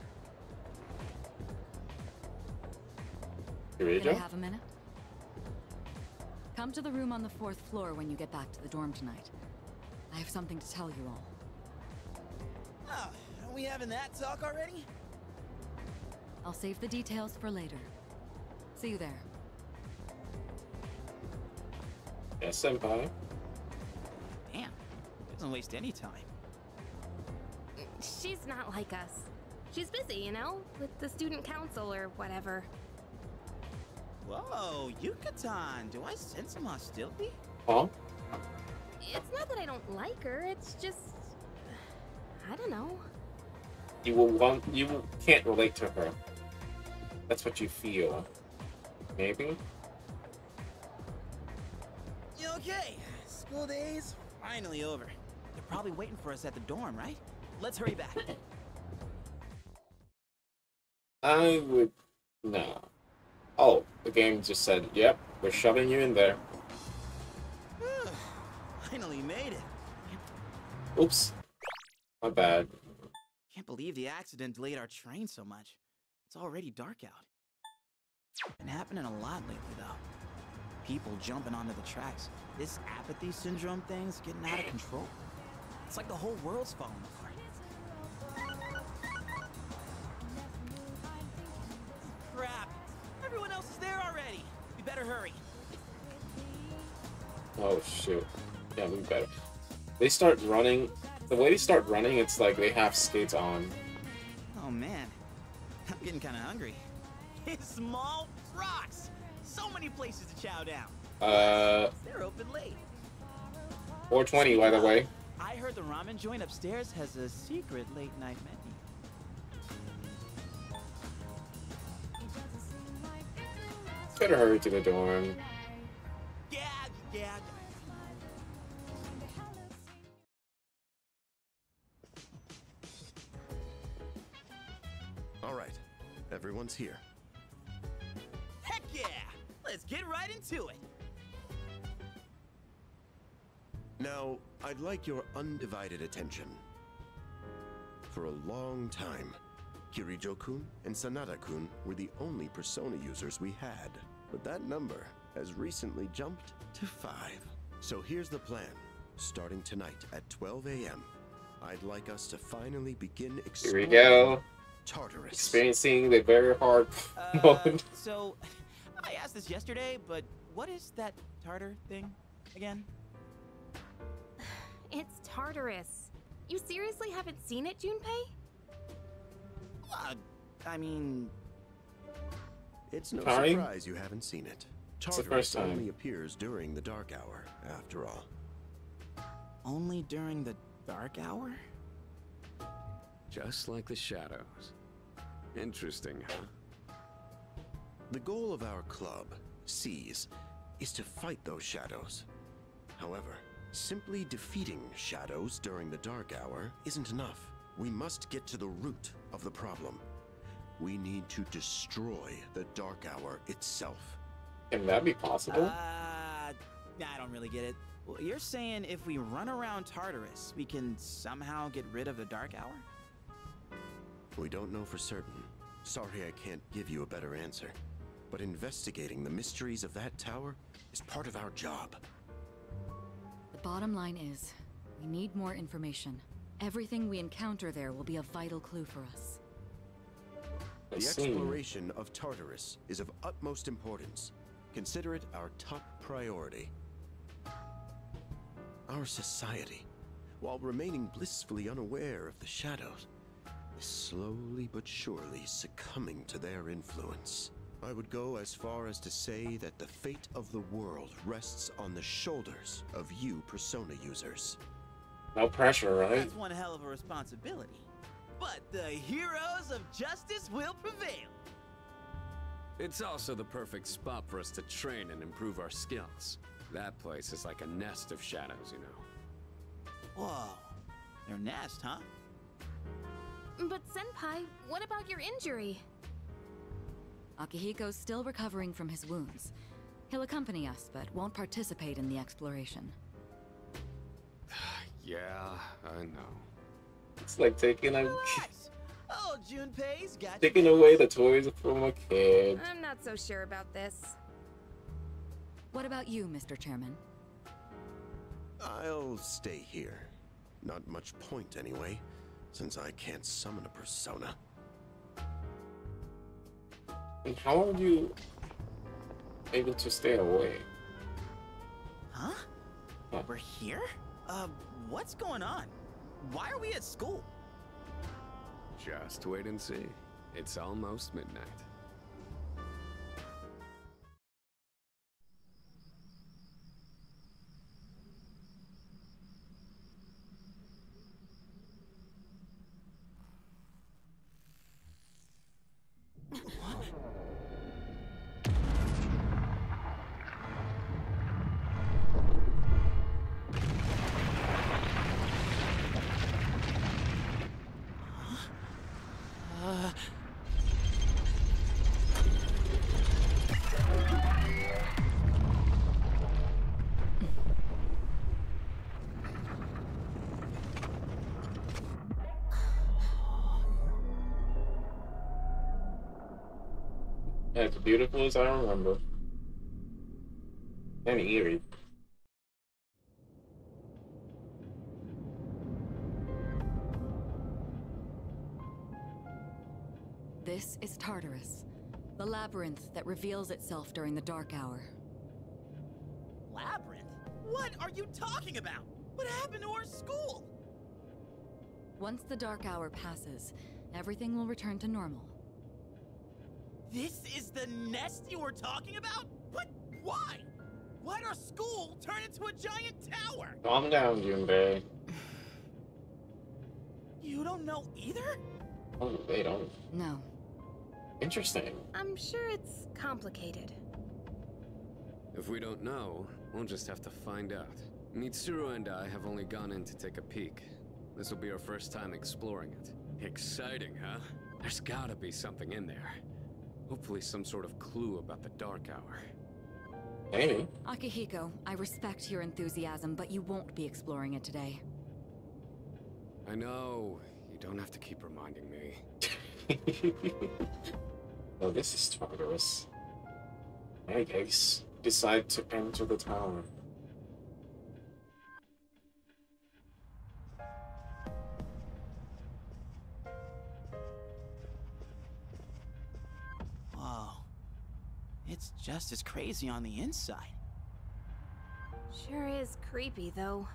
Can I have a minute? Come to the room on the fourth floor when you get back to the dorm tonight. I have something to tell you all. Oh, are we having that talk already? I'll save the details for later. See you there. Yes, senpai. Damn, doesn't waste any time. She's not like us. She's busy, you know, with the student council or whatever. Whoa, Yucatan, do I sense some hostility? Huh? It's not that I don't like her, it's just... I don't know. You will want... You will, can't relate to her. That's what you feel. Maybe? Okay, school days finally over. They're probably waiting for us at the dorm, right? Let's hurry back. I would... no. Oh, the game just said, yep, we're shoving you in there. Finally made it. Oops. My bad. Can't believe the accident delayed our train so much. It's already dark out. Been happening a lot lately, though. People jumping onto the tracks. This apathy syndrome thing's getting out of control. It's like the whole world's falling apart. Crap! Everyone else is there already. We better hurry. Oh shoot. Yeah, we better. They start running. The way they start running, it's like they have skates on. Oh man, I'm getting kind of hungry. It's small rocks. So many places to chow down. Uh. They're open late. four twenty, by the way. I heard the ramen joint upstairs has a secret late night menu. Better hurry to the dorm. Gag, gag. Alright, everyone's here. Heck yeah! Let's get right into it! Now, I'd like your undivided attention. For a long time, Kirijo-kun and Sanada-kun were the only Persona users we had. But that number has recently jumped to five. So here's the plan. Starting tonight at twelve A M, I'd like us to finally begin exploring... Here we go. Tartarus. Experiencing the very hard uh, mode. So, I asked this yesterday, but what is that Tartar thing again? It's Tartarus. You seriously haven't seen it, Junpei? Uh, I mean... It's no Sorry? surprise you haven't seen it. Tartarus only appears during the dark hour, after all. Only during the dark hour? Just like the shadows. Interesting, huh? The goal of our club, SEES, is to fight those shadows. However, simply defeating shadows during the dark hour isn't enough. We must get to the root of the problem. We need to destroy the dark hour itself. Can that be possible? Uh, nah, I don't really get it. Well, you're saying if we run around Tartarus, we can somehow get rid of the dark hour? We don't know for certain. Sorry I can't give you a better answer. But investigating the mysteries of that tower is part of our job. The bottom line is, we need more information. Everything we encounter there will be a vital clue for us. The exploration of Tartarus is of utmost importance. Consider it our top priority. Our society, while remaining blissfully unaware of the shadows, slowly but surely succumbing to their influence. I would go as far as to say that the fate of the world rests on the shoulders of you Persona users. No pressure, right? That's one hell of a responsibility. But the heroes of justice will prevail. It's also the perfect spot for us to train and improve our skills. That place is like a nest of shadows, you know. Whoa. Their nest, huh? But Senpai, what about your injury? Akihiko's still recovering from his wounds. He'll accompany us, but won't participate in the exploration. Yeah, I know. It's like taking a... oh, Junpei's got taking away the toys from a kid. I'm not so sure about this. What about you, Mister Chairman? I'll stay here. Not much point anyway, since I can't summon a persona. And how are you able to stay away? Huh? Huh? We're here? Uh, what's going on? Why are we at school? Just wait and see. It's almost midnight. As beautiful as I remember. And eerie. This is Tartarus, the labyrinth that reveals itself during the dark hour. Labyrinth? What are you talking about? What happened to our school? Once the dark hour passes, everything will return to normal. This is the nest you were talking about? But why? Why'd our school turn into a giant tower? Calm down, Junpei. You don't know either? Oh, they don't. No. Interesting. I'm sure it's complicated. If we don't know, we'll just have to find out. Mitsuru and I have only gone in to take a peek. This will be our first time exploring it. Exciting, huh? There's gotta be something in there. Hopefully some sort of clue about the dark hour. Hey. Akihiko, I respect your enthusiasm, but you won't be exploring it today. I know. You don't have to keep reminding me. Oh, this is Tartarus. In any case, decide to enter the tower. It's just as crazy on the inside. Sure is creepy, though.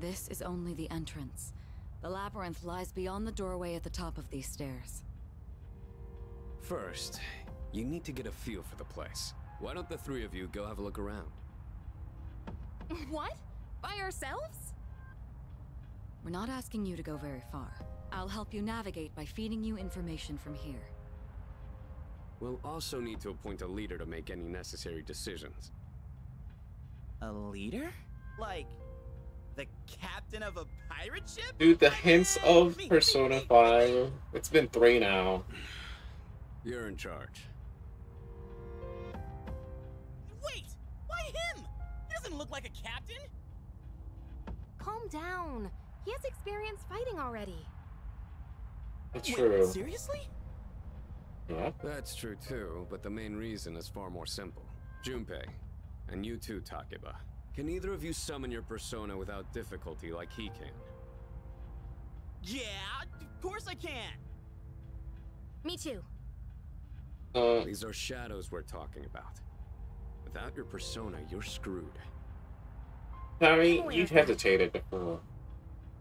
This is only the entrance. The labyrinth lies beyond the doorway at the top of these stairs. First, you need to get a feel for the place. Why don't the three of you go have a look around? What? By ourselves? We're not asking you to go very far. I'll help you navigate by feeding you information from here. We'll also need to appoint a leader to make any necessary decisions. A leader? Like, the captain of a pirate ship? Dude, the hints of Persona five. It's been three now. You're in charge. Wait! Why him? He doesn't look like a captain! Calm down. He has experience fighting already. That's true. Wait, seriously? Yeah. That's true too, but the main reason is far more simple. Junpei, and you too, Takeba. Can either of you summon your persona without difficulty like he can? Yeah, of course I can! Me too. Uh, These are shadows we're talking about. Without your persona, you're screwed. Sorry, you hesitated before.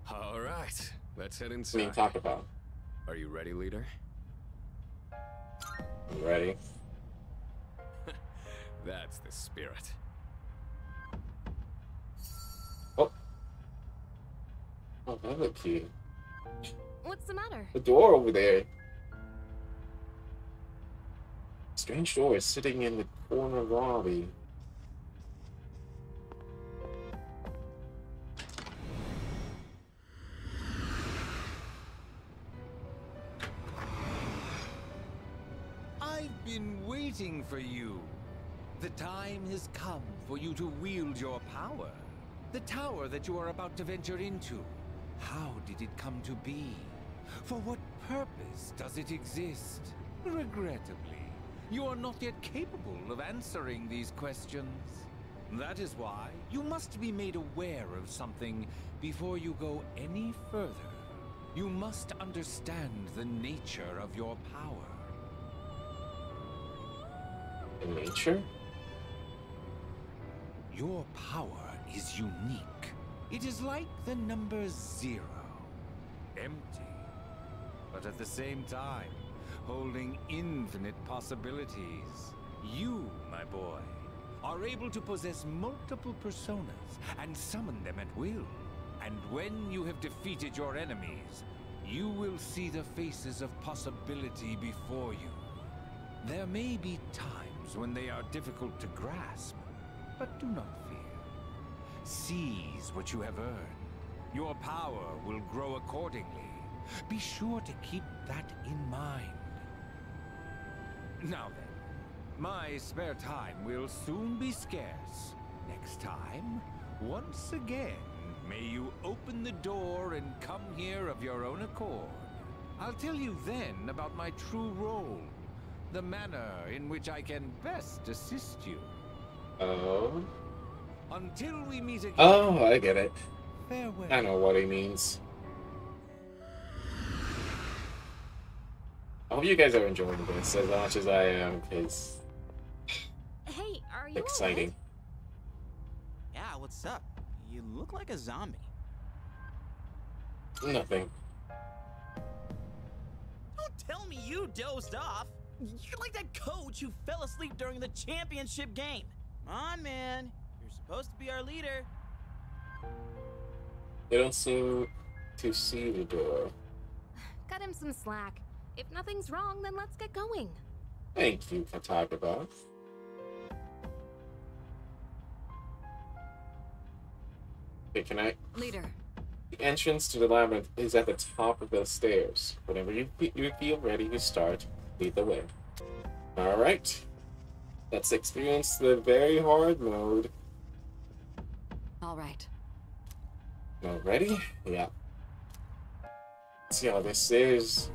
Alright, let's head inside. What do you talk about? Are you ready, leader? I'm ready. That's the spirit. Oh. Oh, another key. What's the matter? The door over there. Strange door is sitting in the corner lobby. I've been waiting for you. The time has come for you to wield your power. The tower that you are about to venture into. How did it come to be? For what purpose does it exist? Regrettably, you are not yet capable of answering these questions. That is why you must be made aware of something before you go any further. You must understand the nature of your power. The nature? Your power is unique. It is like the number zero. Empty, but at the same time, holding infinite possibilities. You, my boy, are able to possess multiple personas and summon them at will. And when you have defeated your enemies, you will see the faces of possibility before you. There may be times when they are difficult to grasp, but do not fear. Seize what you have earned. Your power will grow accordingly. Be sure to keep that in mind. Now then, my spare time will soon be scarce. Next time, once again, may you open the door and come here of your own accord. I'll tell you then about my true role, the manner in which I can best assist you. Oh. Until we meet again. Oh, I get it. Farewell. I know what he means. I hope you guys are enjoying this as much as I am, because hey, are you exciting. Right? Yeah, what's up? You look like a zombie. Nothing. Don't tell me you dozed off. You're like that coach who fell asleep during the championship game. Come on, man. You're supposed to be our leader. They don't seem to see the door. Cut him some slack. If nothing's wrong, then let's get going. Thank you for talking about. Okay, can I? Leader. The entrance to the labyrinth is at the top of the stairs. Whenever you, you feel ready to start, lead the way. All right. Let's experience the very hard mode. All right. Now ready? Yeah. Let's see how this is.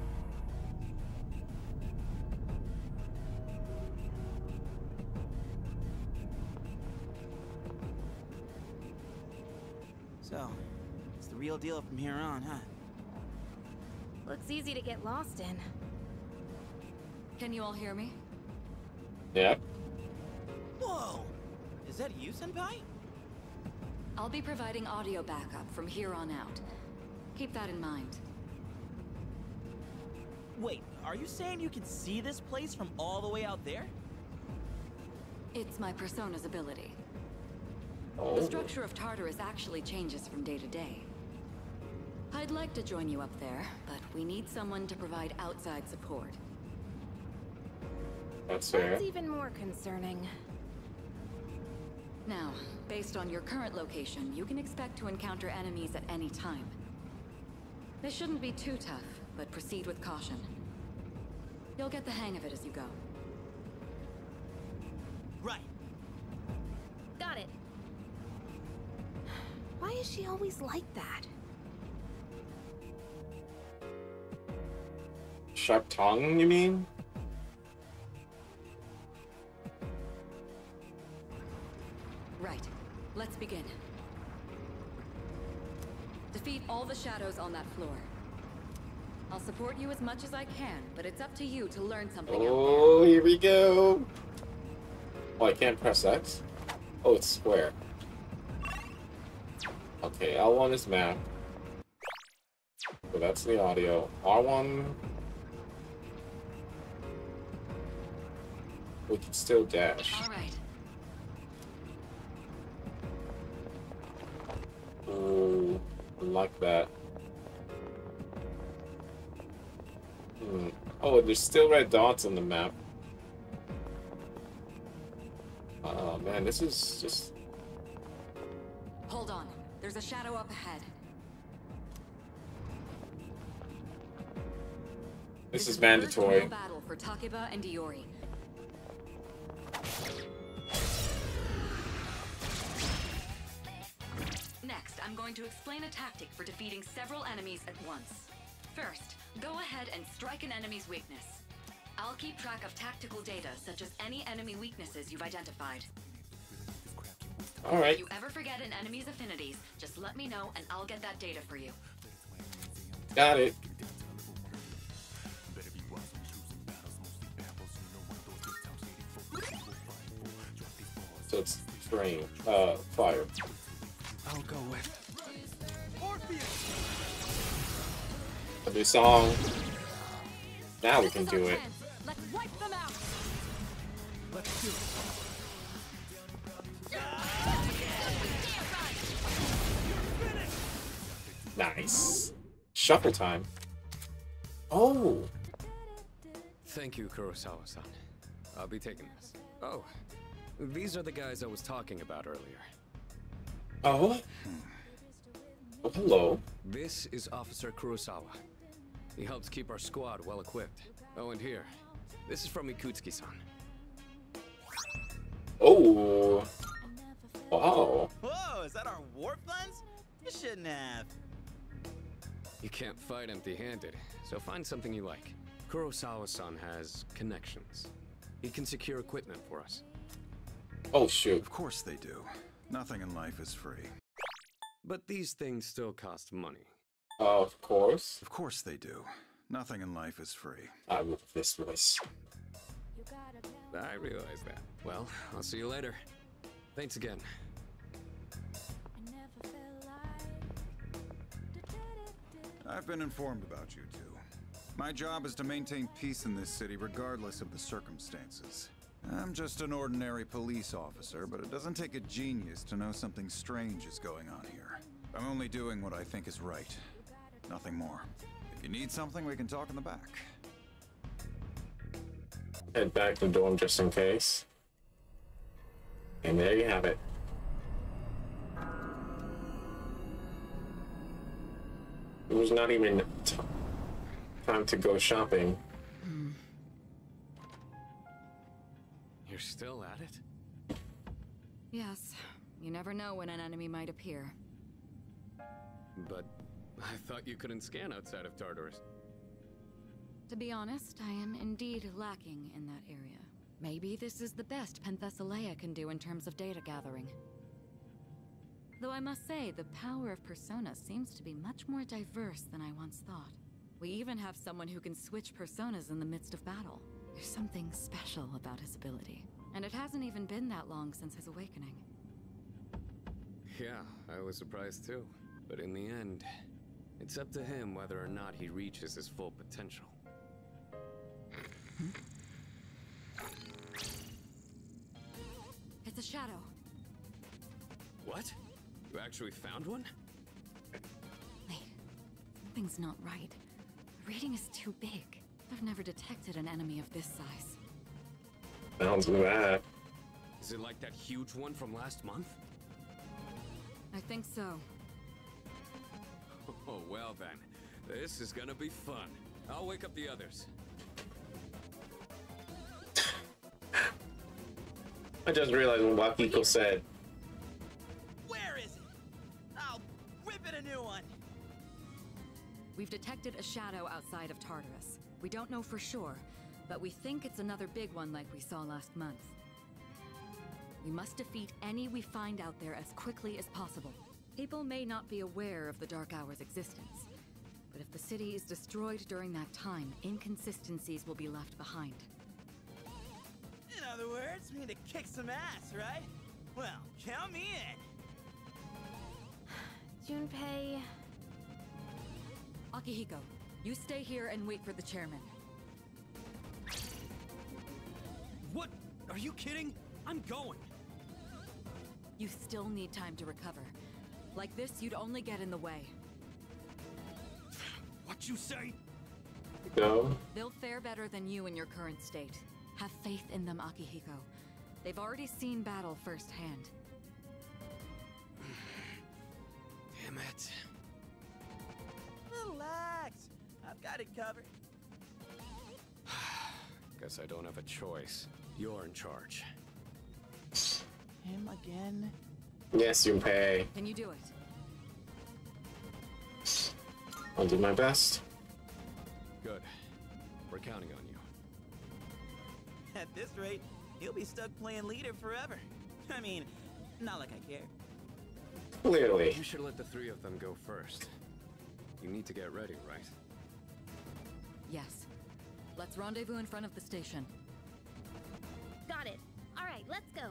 So, it's the real deal from here on, huh? Looks easy to get lost in. Can you all hear me? Yeah. Whoa! Is that you, Senpai? I'll be providing audio backup from here on out. Keep that in mind. Wait, are you saying you can see this place from all the way out there? It's my persona's ability. The structure of Tartarus actually changes from day to day. I'd like to join you up there, but we need someone to provide outside support. That's fair. That's even more concerning. Now, based on your current location, you can expect to encounter enemies at any time. This shouldn't be too tough, but proceed with caution. You'll get the hang of it as you go. Right. Got it. Why is she always like that? Sharp tongue, you mean? Right. Let's begin. Defeat all the shadows on that floor. I'll support you as much as I can, but it's up to you to learn something. Oh, here we go. Oh, I can't press X. Oh, it's square. Okay, L one is map. So that's the audio. R one. We can still dash. All right. Oh, I like that. Hmm. Oh, there's still red dots on the map. Oh man, this is just. Hold on. There's a shadow up ahead. This, this is mandatory. First battle for Takeba and Iori. Next, I'm going to explain a tactic for defeating several enemies at once. First, go ahead and strike an enemy's weakness. I'll keep track of tactical data, such as any enemy weaknesses you've identified. All right. If you ever forget an enemy's affinities, just let me know and I'll get that data for you. Got it. So it's rain, uh, fire. I'll go with Orpheus. A new song. Now we can do it. Let's wipe them out. Let's do it. Nice. Shuffle time. Oh. Thank you, Kurosawa-san. I'll be taking this. Oh, these are the guys I was talking about earlier. Oh? Oh, hello. This is Officer Kurosawa. He helps keep our squad well equipped. Oh, and here. This is from Ikutsuki-san. Oh. Wow. Whoa, is that our warp lens? You shouldn't have. You can't fight empty-handed, so find something you like. Kurosawa-san has connections. He can secure equipment for us. Oh, shoot. Of course they do. Nothing in life is free. But these things still cost money. Uh, of course. Of course they do. Nothing in life is free. I love this voice. I realize that. Well, I'll see you later. Thanks again. I've been informed about you two. My job is to maintain peace in this city regardless of the circumstances. I'm just an ordinary police officer, but it doesn't take a genius to know something strange is going on here. I'm only doing what I think is right. Nothing more. If you need something, we can talk in the back. Head back to the dorm just in case. And there you have it. It was not even t time to go shopping. You're still at it? Yes. You never know when an enemy might appear. But I thought you couldn't scan outside of Tartarus. To be honest, I am indeed lacking in that area. Maybe this is the best Penthesilea can do in terms of data gathering. Though I must say, the power of Persona seems to be much more diverse than I once thought. We even have someone who can switch Personas in the midst of battle. There's something special about his ability. And it hasn't even been that long since his awakening. Yeah, I was surprised too. But in the end, it's up to him whether or not he reaches his full potential. Hmm? It's a shadow. What? You actually found one? Wait, something's not right. The reading is too big. I've never detected an enemy of this size. Sounds bad. Is it like that huge one from last month? I think so. Oh, well then. This is gonna be fun. I'll wake up the others. I just realized what Akihiko said. We've detected a shadow outside of Tartarus. We don't know for sure, but we think it's another big one like we saw last month. We must defeat any we find out there as quickly as possible. People may not be aware of the Dark Hour's existence, but if the city is destroyed during that time, inconsistencies will be left behind. In other words, we need to kick some ass, right? Well, count me in. Junpei... Akihiko, you stay here and wait for the chairman. What kidding? I'm going. You still need time to recover. Like this, you'd only get in the way. What you say? Go. They'll fare better than you in your current state. Have faith in them, Akihiko. They've already seen battle firsthand. Damn it. Relax. I've got it covered. Guess I don't have a choice. You're in charge. Him again? Yes, Junpei. Can you do it? I'll do my best. Good. We're counting on you. At this rate, you'll be stuck playing leader forever. I mean, not like I care. Clearly. You should let the three of them go first. You need to get ready, right? Yes. Let's rendezvous in front of the station. Got it. All right, let's go.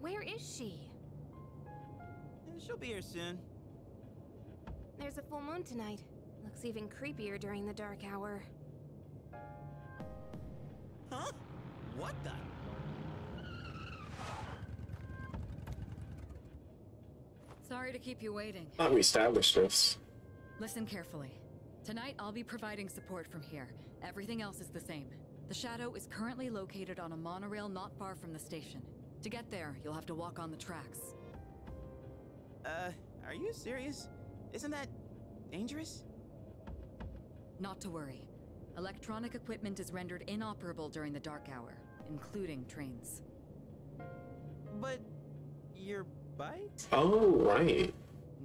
Where is she? She'll be here soon. There's a full moon tonight. Looks even creepier during the dark hour. Huh? What the? Sorry to keep you waiting. I thought we established this. Listen carefully. Tonight I'll be providing support from here. Everything else is the same. The Shadow is currently located on a monorail not far from the station. To get there, you'll have to walk on the tracks. Uh, are you serious? Isn't that dangerous? Not to worry. Electronic equipment is rendered inoperable during the dark hour, including trains. But your bike? Oh, right.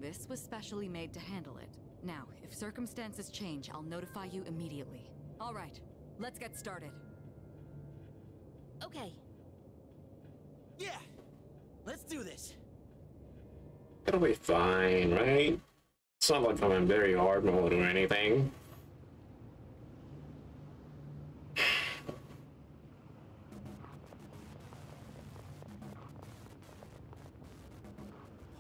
This was specially made to handle it. Now, if circumstances change, I'll notify you immediately. All right, let's get started. Okay. Yeah, let's do this. It'll be fine, right? It's not like I'm in very hard mode or anything.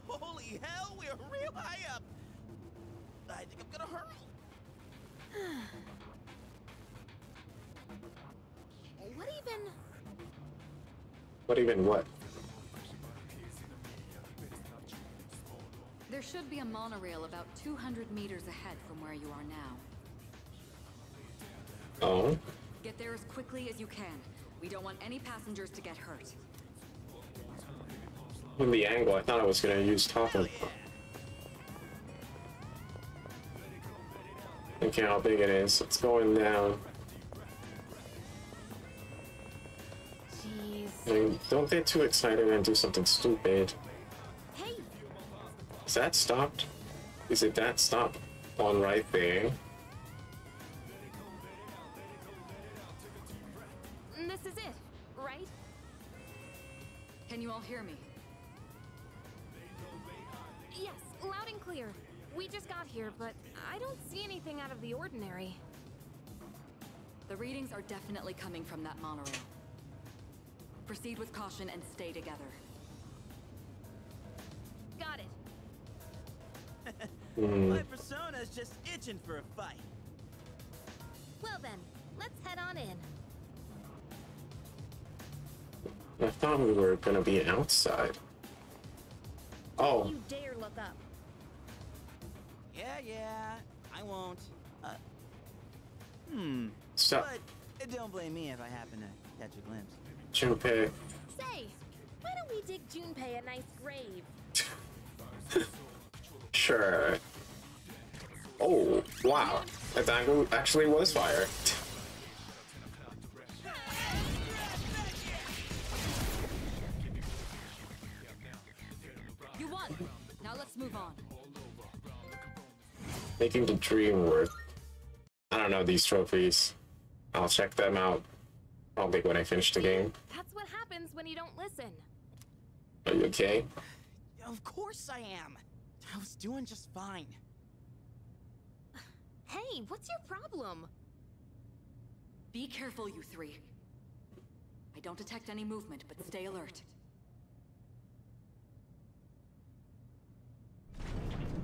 Holy hell, we're real high up. I think I'm gonna hurl. What even? What even what? There should be a monorail about two hundred meters ahead from where you are now. Oh? Get there as quickly as you can. We don't want any passengers to get hurt. From the angle, I thought I was going to use talking. Look how big it is. It's going down. I mean, don't get too excited and do something stupid. Hey. Is that stopped? Is it that stop on right there? This is it, right? Can you all hear me? Yes, loud and clear. We just got here, but I don't see anything out of the ordinary. The readings are definitely coming from that monorail. Proceed with caution and stay together. Got it. My persona's just itching for a fight. Well then, let's head on in. I thought we were gonna be outside. Oh. Don't you dare look up. Yeah, yeah, I won't. Uh, hmm. Stop. But don't blame me if I happen to catch a glimpse. Junpei. Say, why don't we dig Junpei a nice grave? Sure. Oh, wow. That angle actually was fire. You won. Now let's move on. Making the dream work. I don't know these trophies. I'll check them out. Probably when I finish the game. That's what happens when you don't listen. Are you okay? Of course I am. I was doing just fine. Hey, what's your problem? Be careful, you three. I don't detect any movement, but stay alert.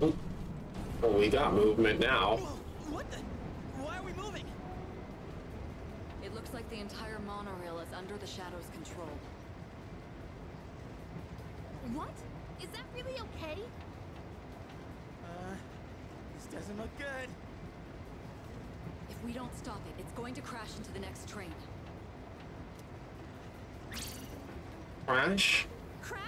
Oop. Well, we got movement now. What the? Why are we moving? It looks like the entire monorail is under the Shadow's control. What? Is that really okay? Uh, this doesn't look good. If we don't stop it, it's going to crash into the next train. Crash? Crash?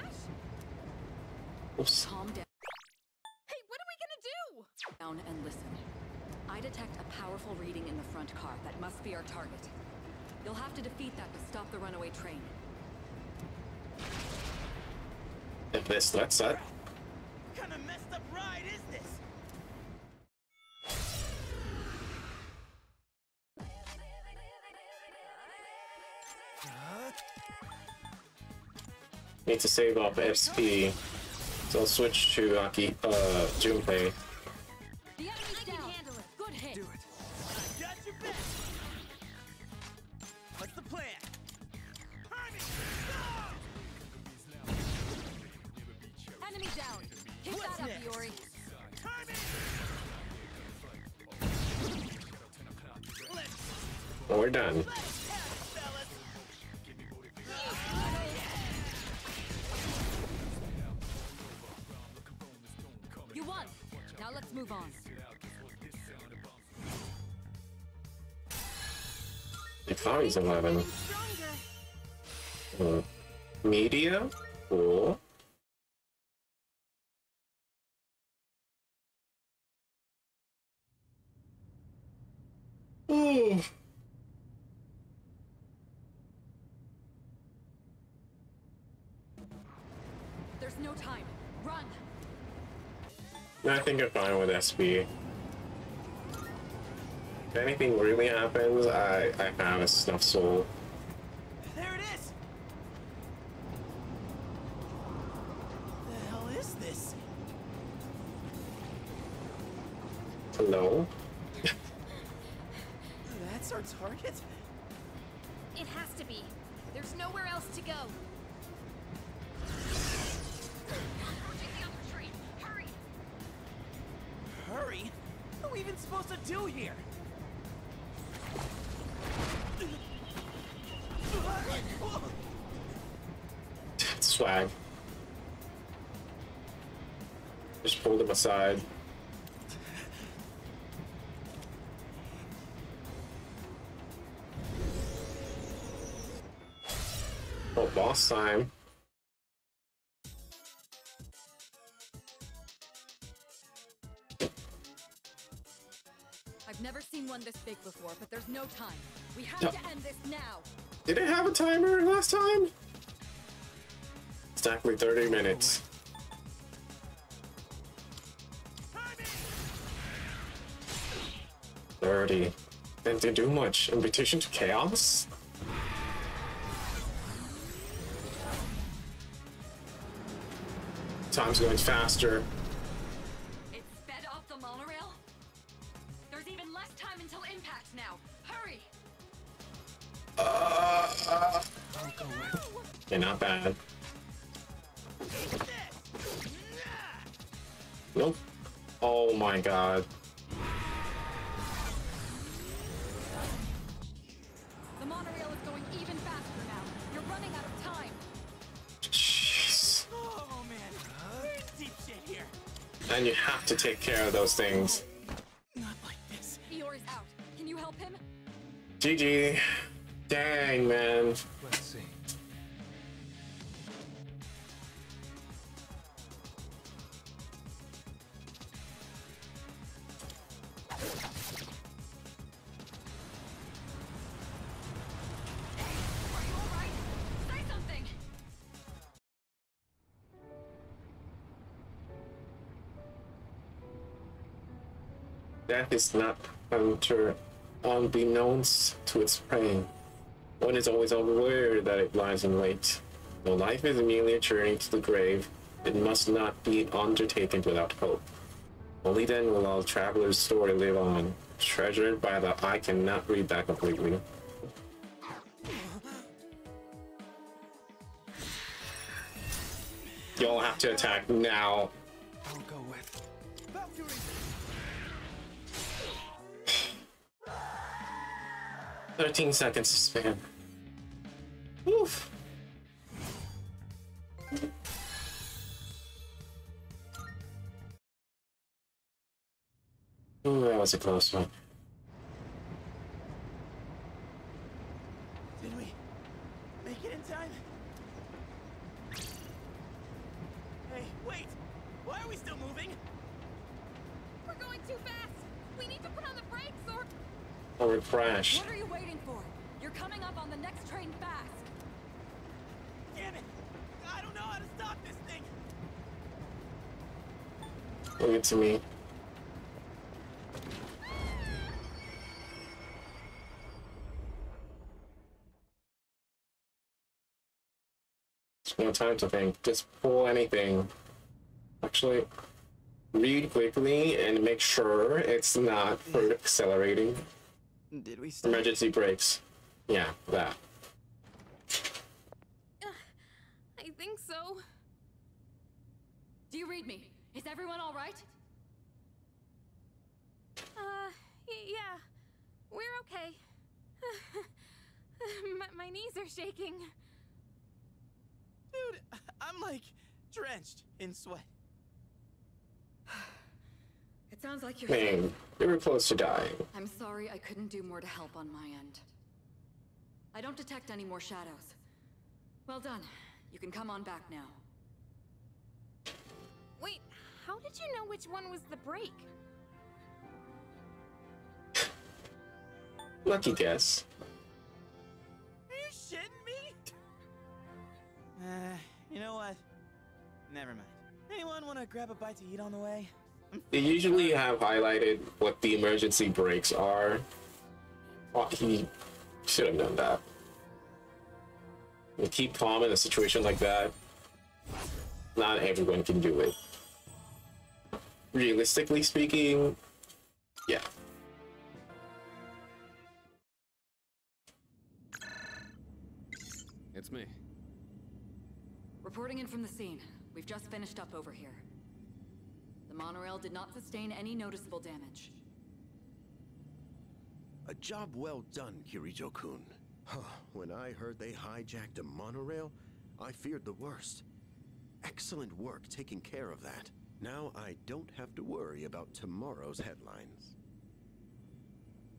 Oops. Calm down. Hey, what are we gonna do? Down and listen. I detect a powerful reading in the front car. That must be our target. You'll have to defeat that to stop the runaway train. If this lets up. What kind of messed up ride is this? Need to save up S P, so I'll switch to Aki, uh, Junpei. The enemy's down. I can handle it. Good hit. Do it. I got your back. What's the plan? Timing. Enemy down. Keep that up, Iori. Timing. Well, we're done. Move on. Ikari's eleven. Uh, media? Cool. Ooh. There's no time. Run! I think I'm fine with S P. If anything really happens, I, I have a snuff soul. There it is! What the hell is this? Hello? That's our target? It has to be. There's nowhere else to go. Hurry? What are we even supposed to do here? Swag. Just pulled him aside. Oh, boss time. This big before, but there's no time. We have no. to end this now. Did it have a timer last time? Exactly thirty minutes. thirty. Didn't they do much? Invitation to chaos? Time's going faster. Okay, not bad. Nope. Oh my god. The monorail is going even faster now. You're running out of time. Jeez. Oh man, we're in deep shit here. And you have to take care of those things. Not like this. Iori's out. Can you help him? G G. Dang, man. Let's see. Death is not counter unbeknownst to its prey. One is always aware that it lies in wait. Though life is merely a journey to the grave, it must not be undertaken without hope. Only then will our traveler's story live on, treasured by the I cannot read that completely. Y'all have to attack now. I'll go with. thirteen seconds to spam. Oof. Ooh, that was a close one. Did we make it in time? Hey, wait! Why are we still moving? We're going too fast! We need to put on the brakes or... Oh, we crashed. What are you waiting for? You're coming up on the next train fast. Damn it! I don't know how to stop this thing! Leave it to me. No time to think. Just pull anything. Actually, read quickly and make sure it's not accelerating. Did we stop? Emergency brakes. Yeah, that. Uh, I think so. Do you read me? Is everyone all right? Uh, yeah. We're okay. my, my knees are shaking. Dude, I'm like drenched in sweat. It sounds like you're Dang, you were close to dying. I'm sorry I couldn't do more to help on my end. I don't detect any more shadows. Well done. You can come on back now. Wait, how did you know which one was the break? Lucky guess. Are you shitting me? Uh, you know what? Never mind. Anyone want to grab a bite to eat on the way? They usually have highlighted what the emergency brakes are. Oh, he should have done that. You keep calm in a situation like that. Not everyone can do it. Realistically speaking, yeah. It's me. Reporting in from the scene. We've just finished up over here. The monorail did not sustain any noticeable damage. A job well done, Kirijo-kun. Huh. When I heard they hijacked a monorail, I feared the worst. Excellent work taking care of that. Now I don't have to worry about tomorrow's headlines.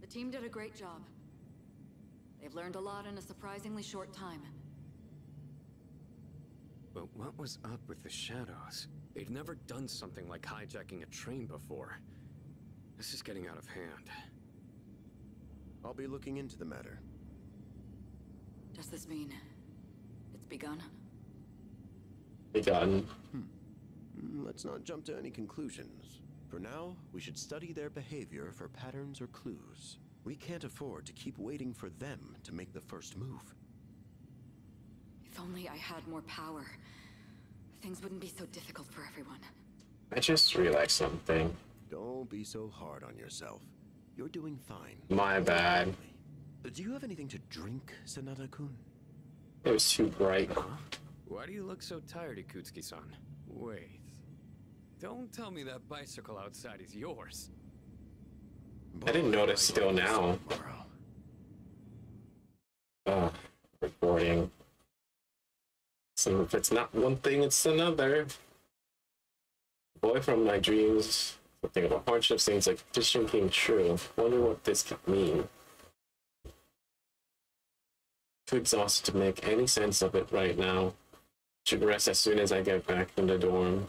The team did a great job. They've learned a lot in a surprisingly short time. But what was up with the shadows? They've never done something like hijacking a train before. This is getting out of hand. I'll be looking into the matter. Does this mean it's begun? Begun. Hmm. Let's not jump to any conclusions. For now, we should study their behavior for patterns or clues. We can't afford to keep waiting for them to make the first move. If only I had more power, things wouldn't be so difficult for everyone. I just realized something. Don't be so hard on yourself. You're doing fine. My bad. Do you have anything to drink, Sanada-kun? It was too bright. Huh? Why do you look so tired, Ikutsuki-san? Wait. Don't tell me that bicycle outside is yours. I didn't notice till now. Uh, recording. So if it's not one thing, it's another. Boy from my dreams, something about hardship seems like vision came true. Wonder what this could mean. Too exhausted to make any sense of it right now. Should rest as soon as I get back in the dorm.